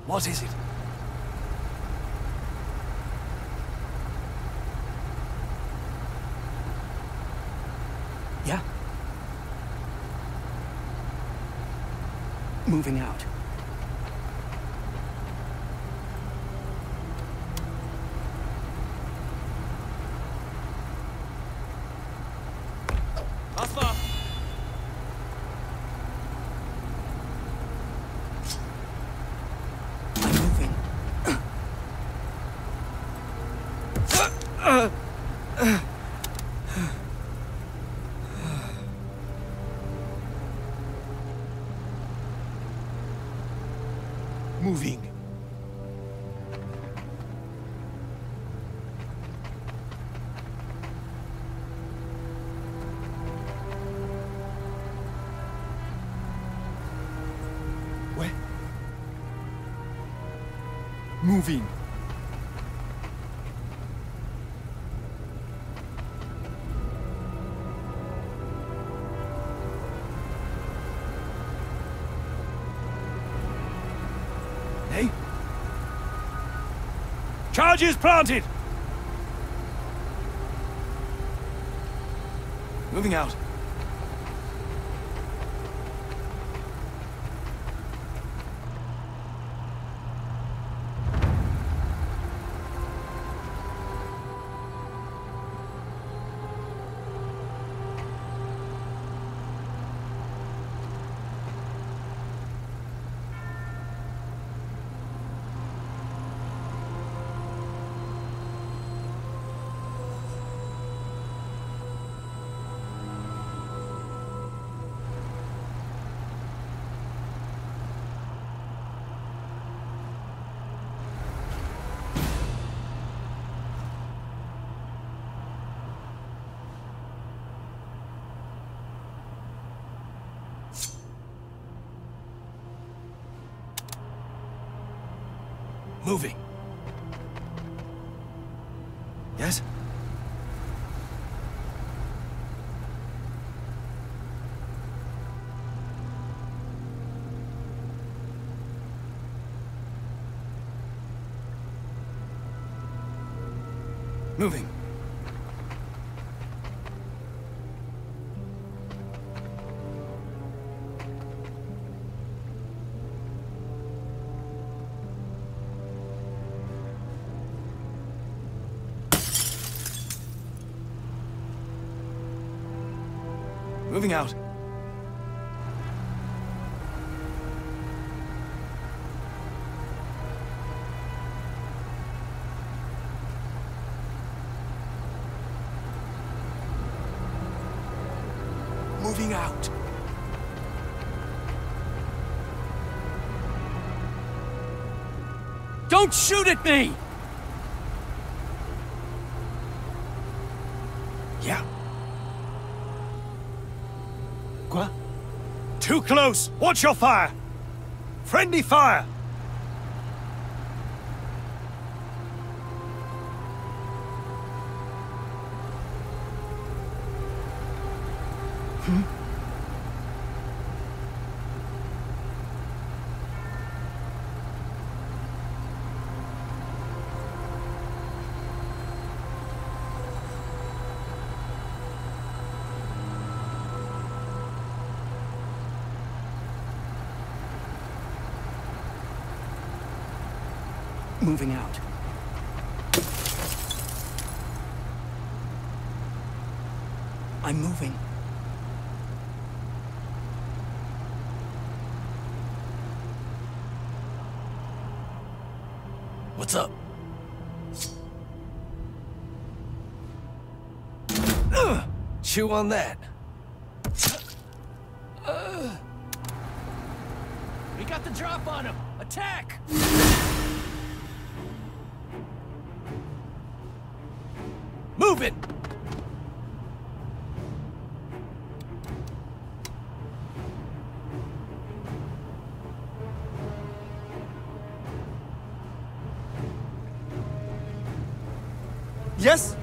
What is it? Yeah? Moving out. Moving. Where? Moving. Charges planted! Moving out. Moving. Yes? Moving. Moving out. Moving out. Don't shoot at me! Too close! Watch your fire! Friendly fire! Hmm? Moving out. I'm moving. What's up? Uh, chew on that. Uh. We got the drop on him. Attack! Move it! Yes?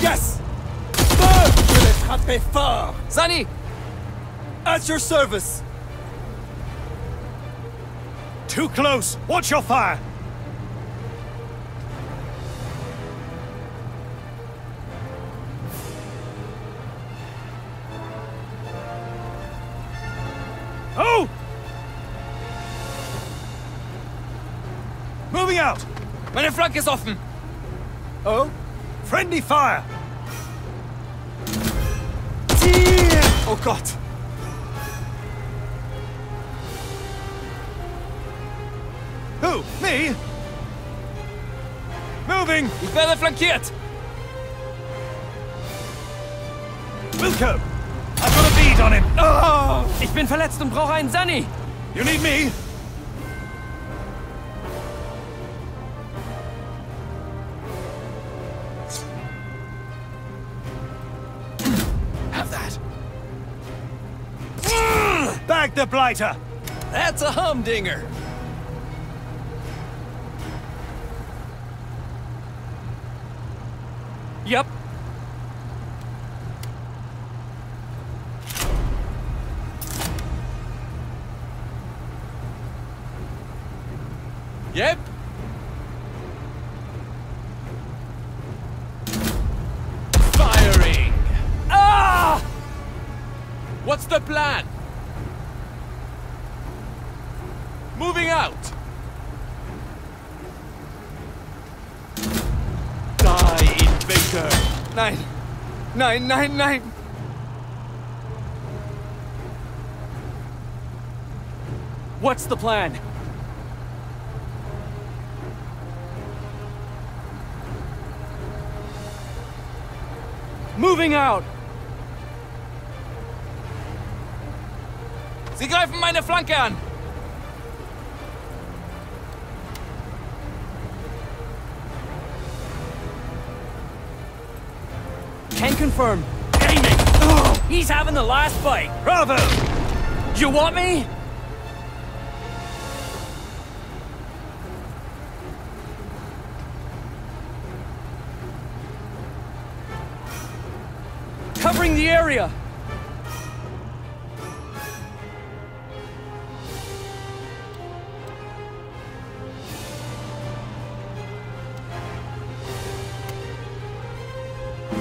Yes! Feu! Je l'ai frappé fort! Zani! At your service! Too close! Watch your fire! Meine Flanke ist offen. Oh? Friendly fire! Ziel! Oh Gott! Who? Me? Moving! Ich werde flankiert! Wilco! I've got a bead on him! Oh. Ich bin verletzt und brauche einen Sunny! You need me? The blighter. That's a humdinger. Yep. Jeb! Firing! Ah! What's the plan? Moving out! Die, Invader! Nein! Nein, nein, nein! What's the plan? Moving out! Sie greifen meine Flanke an! Can confirm. Aiming! Oh, he's having the last fight! Bravo! You want me? Covering the area.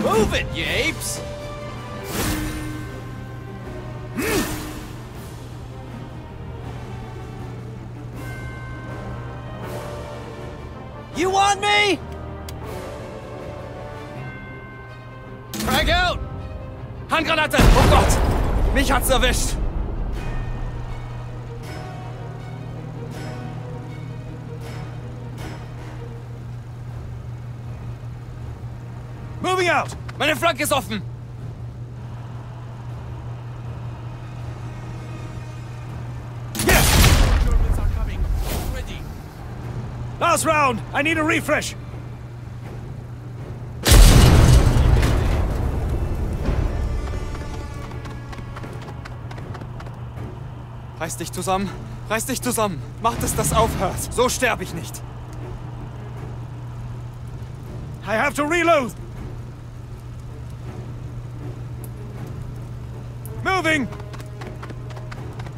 Move it, you apes. You want me? Frag out. Handgranate! Oh Gott! Mich hat's erwischt! Moving out! Meine Flanke ist offen! Yes! Germans are coming already! Last round! I need a refresh! Reiß dich zusammen! Reiß dich zusammen! Mach, dass das aufhört! So sterbe ich nicht! I have to reload! Moving!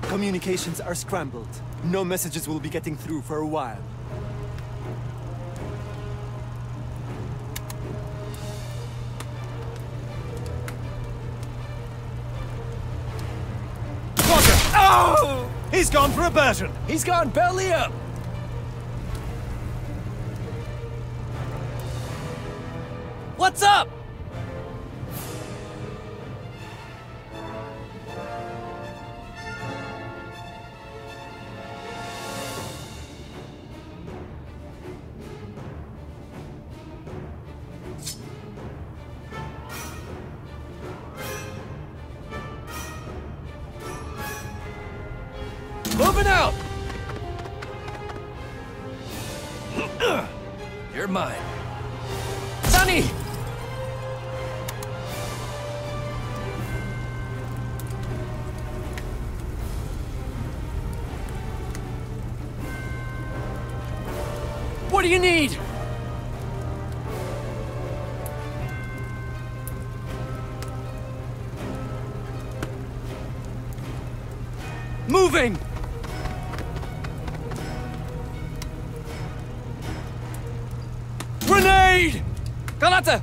Communications are scrambled. No messages will be getting through for a while. Oh! He's gone for a Burton! He's gone belly up! What's up? Moving out! You're mine. Sonny! What do you need? Moving! Granate!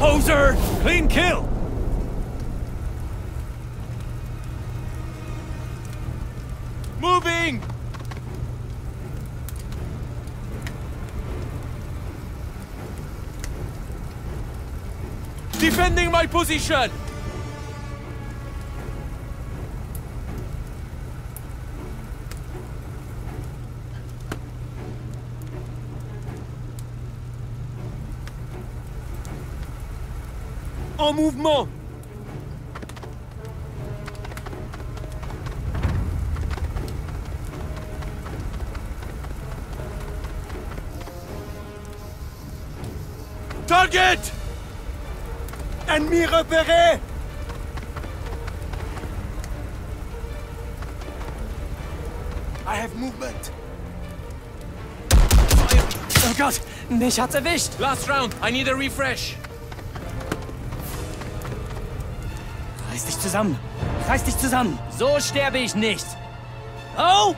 Hoser! Clean kill! Moving! Defending my position! En mouvement! Target! Ennemi repéré! I have movement! Oh Gott! Mich hat's erwischt! Last round! I need a refresh! Reiß dich zusammen! Reiß dich zusammen! So sterbe ich nicht! Oh!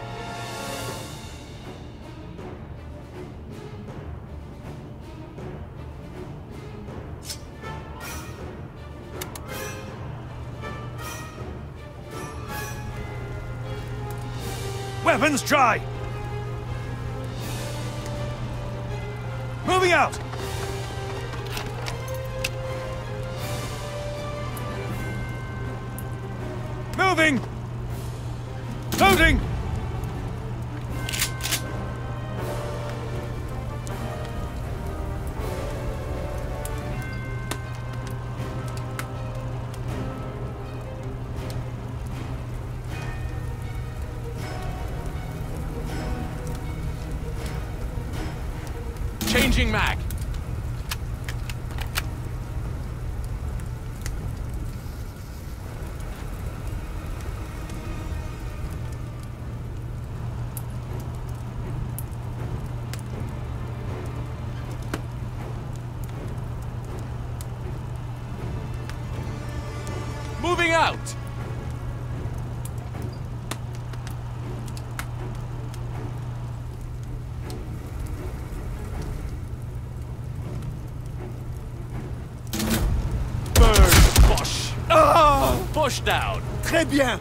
weapons dry! Moving out! Moving! Loading! Changing mag. Moving out. Down. Très bien.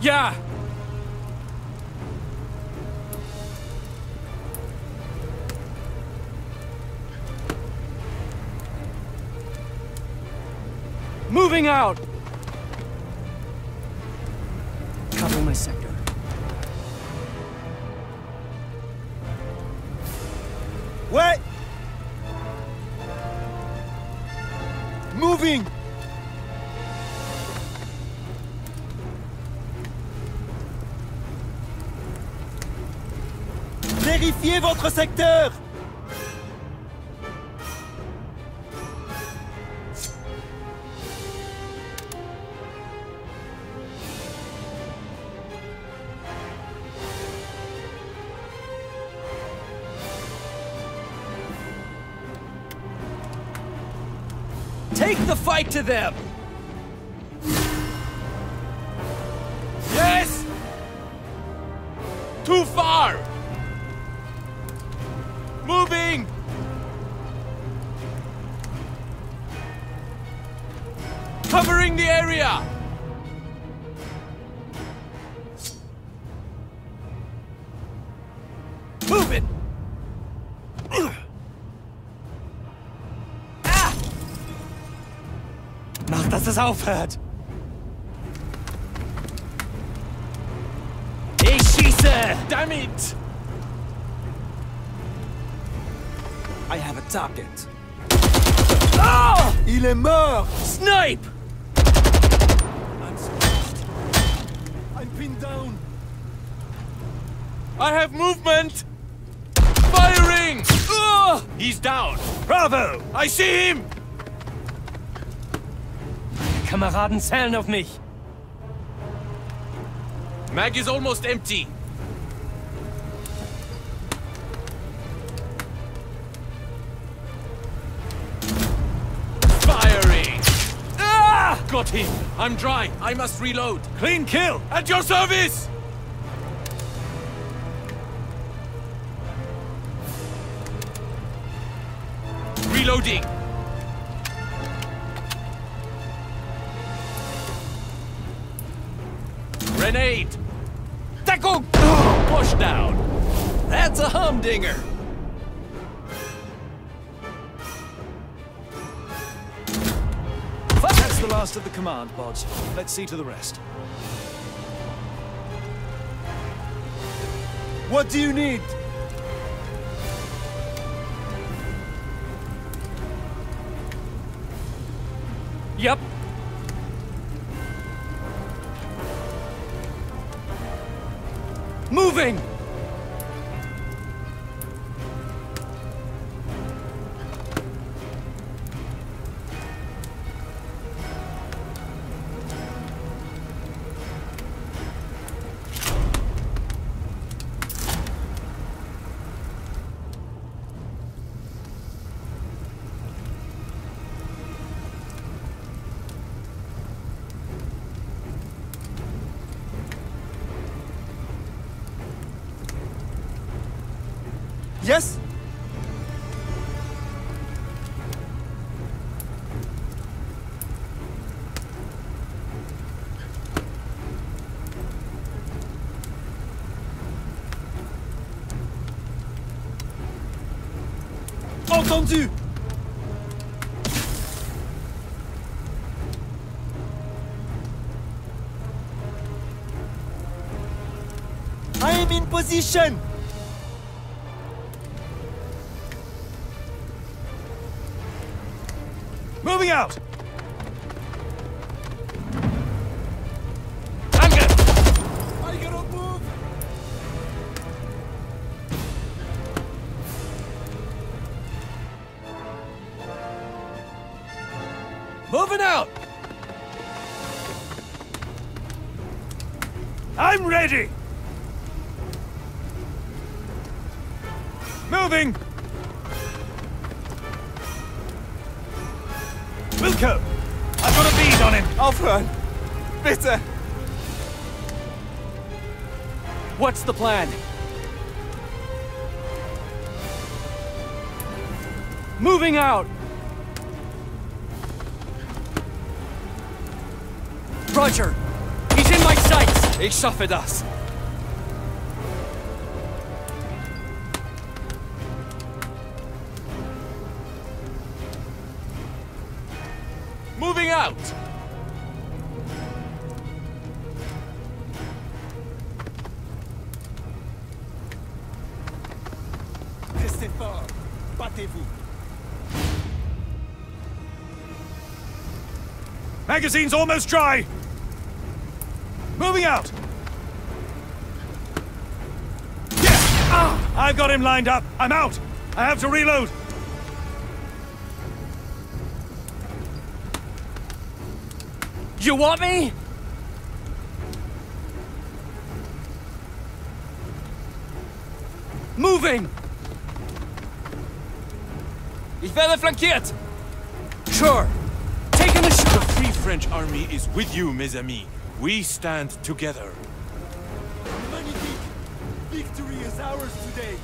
Yeah. Moving out. Cover my sector. What? Moving! Vérifiez votre secteur! Take the fight to them! Yes! Too far! Moving! Covering the area! Moving! Dass es aufhört! Ich schieße! Damn it! I have a target. Oh! Il est mort! Snipe! I'm smashed. I'm pinned down. I have movement! Firing! Oh! He's down! Bravo! I see him! Kameraden zählen auf mich. Mag is almost empty. Firing! Ah! Got him. I'm dry. I must reload. Clean kill. At your service! Reloading. Grenade! Deckung! Push down! That's a humdinger! That's the last of the command, Bods. Let's see to the rest. What do you need? Yep. Moving! Yes? Entendu! I'm in position! Moving out! I'm good! I cannot move! Moving out! I'm ready! Moving! Wilco! I've got a bead on him! Aufhören! Bitte! What's the plan? Moving out! Roger! He's in my sights! Ich schaffe das! Moving out! Restez fort! Battez-vous! Magazine's almost dry! Moving out! Yes! Ah! I've got him lined up! I'm out! I have to reload! You want me? Moving! Ich werde flankiert! Sure! Taking a shot! The Free French Army is with you, mes amis. We stand together. Magnifique! Victory is ours today!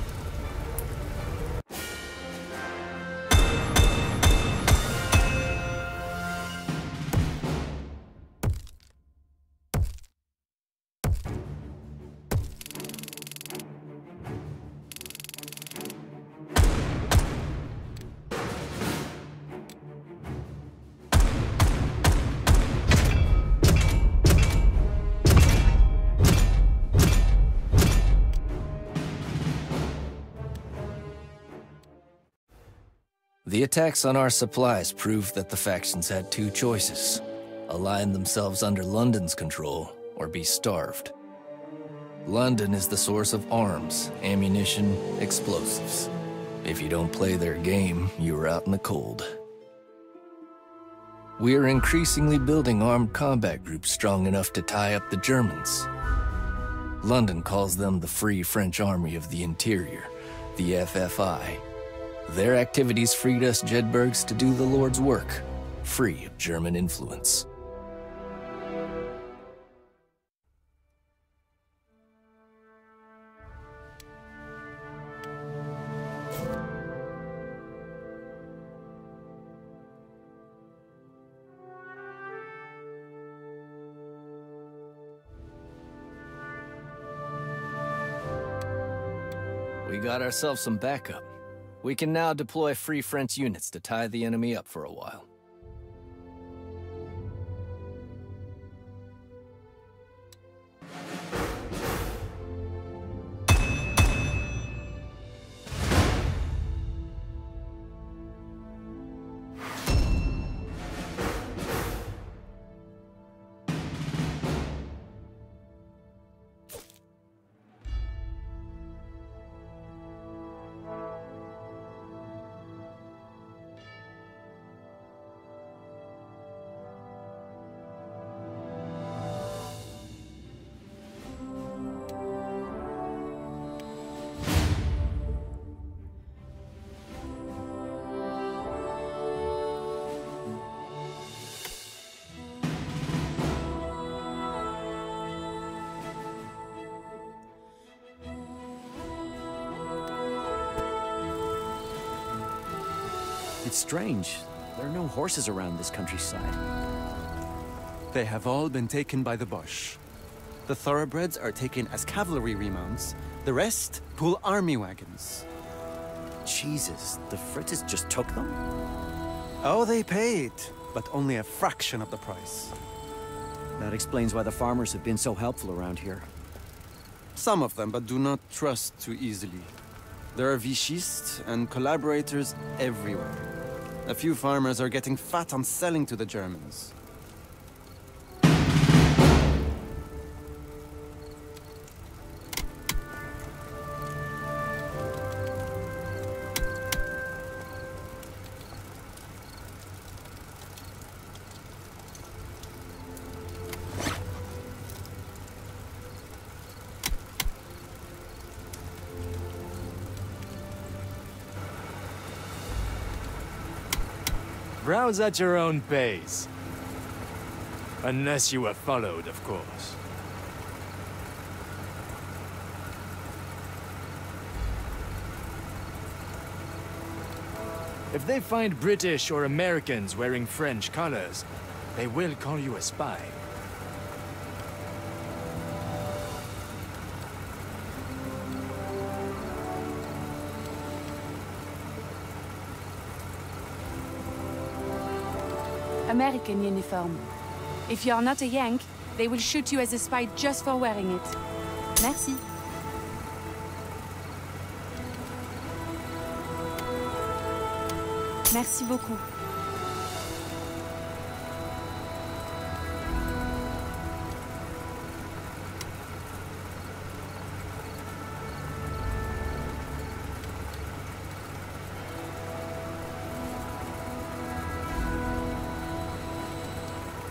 The attacks on our supplies proved that the factions had two choices: align themselves under London's control or be starved. London is the source of arms, ammunition, explosives. If you don't play their game, you're out in the cold. We are increasingly building armed combat groups strong enough to tie up the Germans. London calls them the Free French Army of the Interior, the F F I. Their activities freed us Jedburgs to do the Lord's work, free of German influence. We got ourselves some backup. We can now deploy Free French units to tie the enemy up for a while. It's strange. There are no horses around this countryside. They have all been taken by the Bosch. The thoroughbreds are taken as cavalry remounts. The rest pull army wagons. Jesus, the fritters just took them? Oh, they paid, but only a fraction of the price. That explains why the farmers have been so helpful around here. Some of them, but do not trust too easily. There are Vichyists and collaborators everywhere. A few farmers are getting fat on selling to the Germans. Browse at your own pace. Unless you were followed, of course. If they find British or Americans wearing French colors, they will call you a spy. American uniform. If you're not a Yank, they will shoot you as a spy just for wearing it. Merci. Merci beaucoup.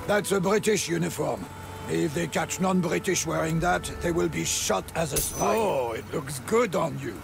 That's a British uniform. If they catch non-British wearing that, they will be shot as a spy. Oh, it looks good on you.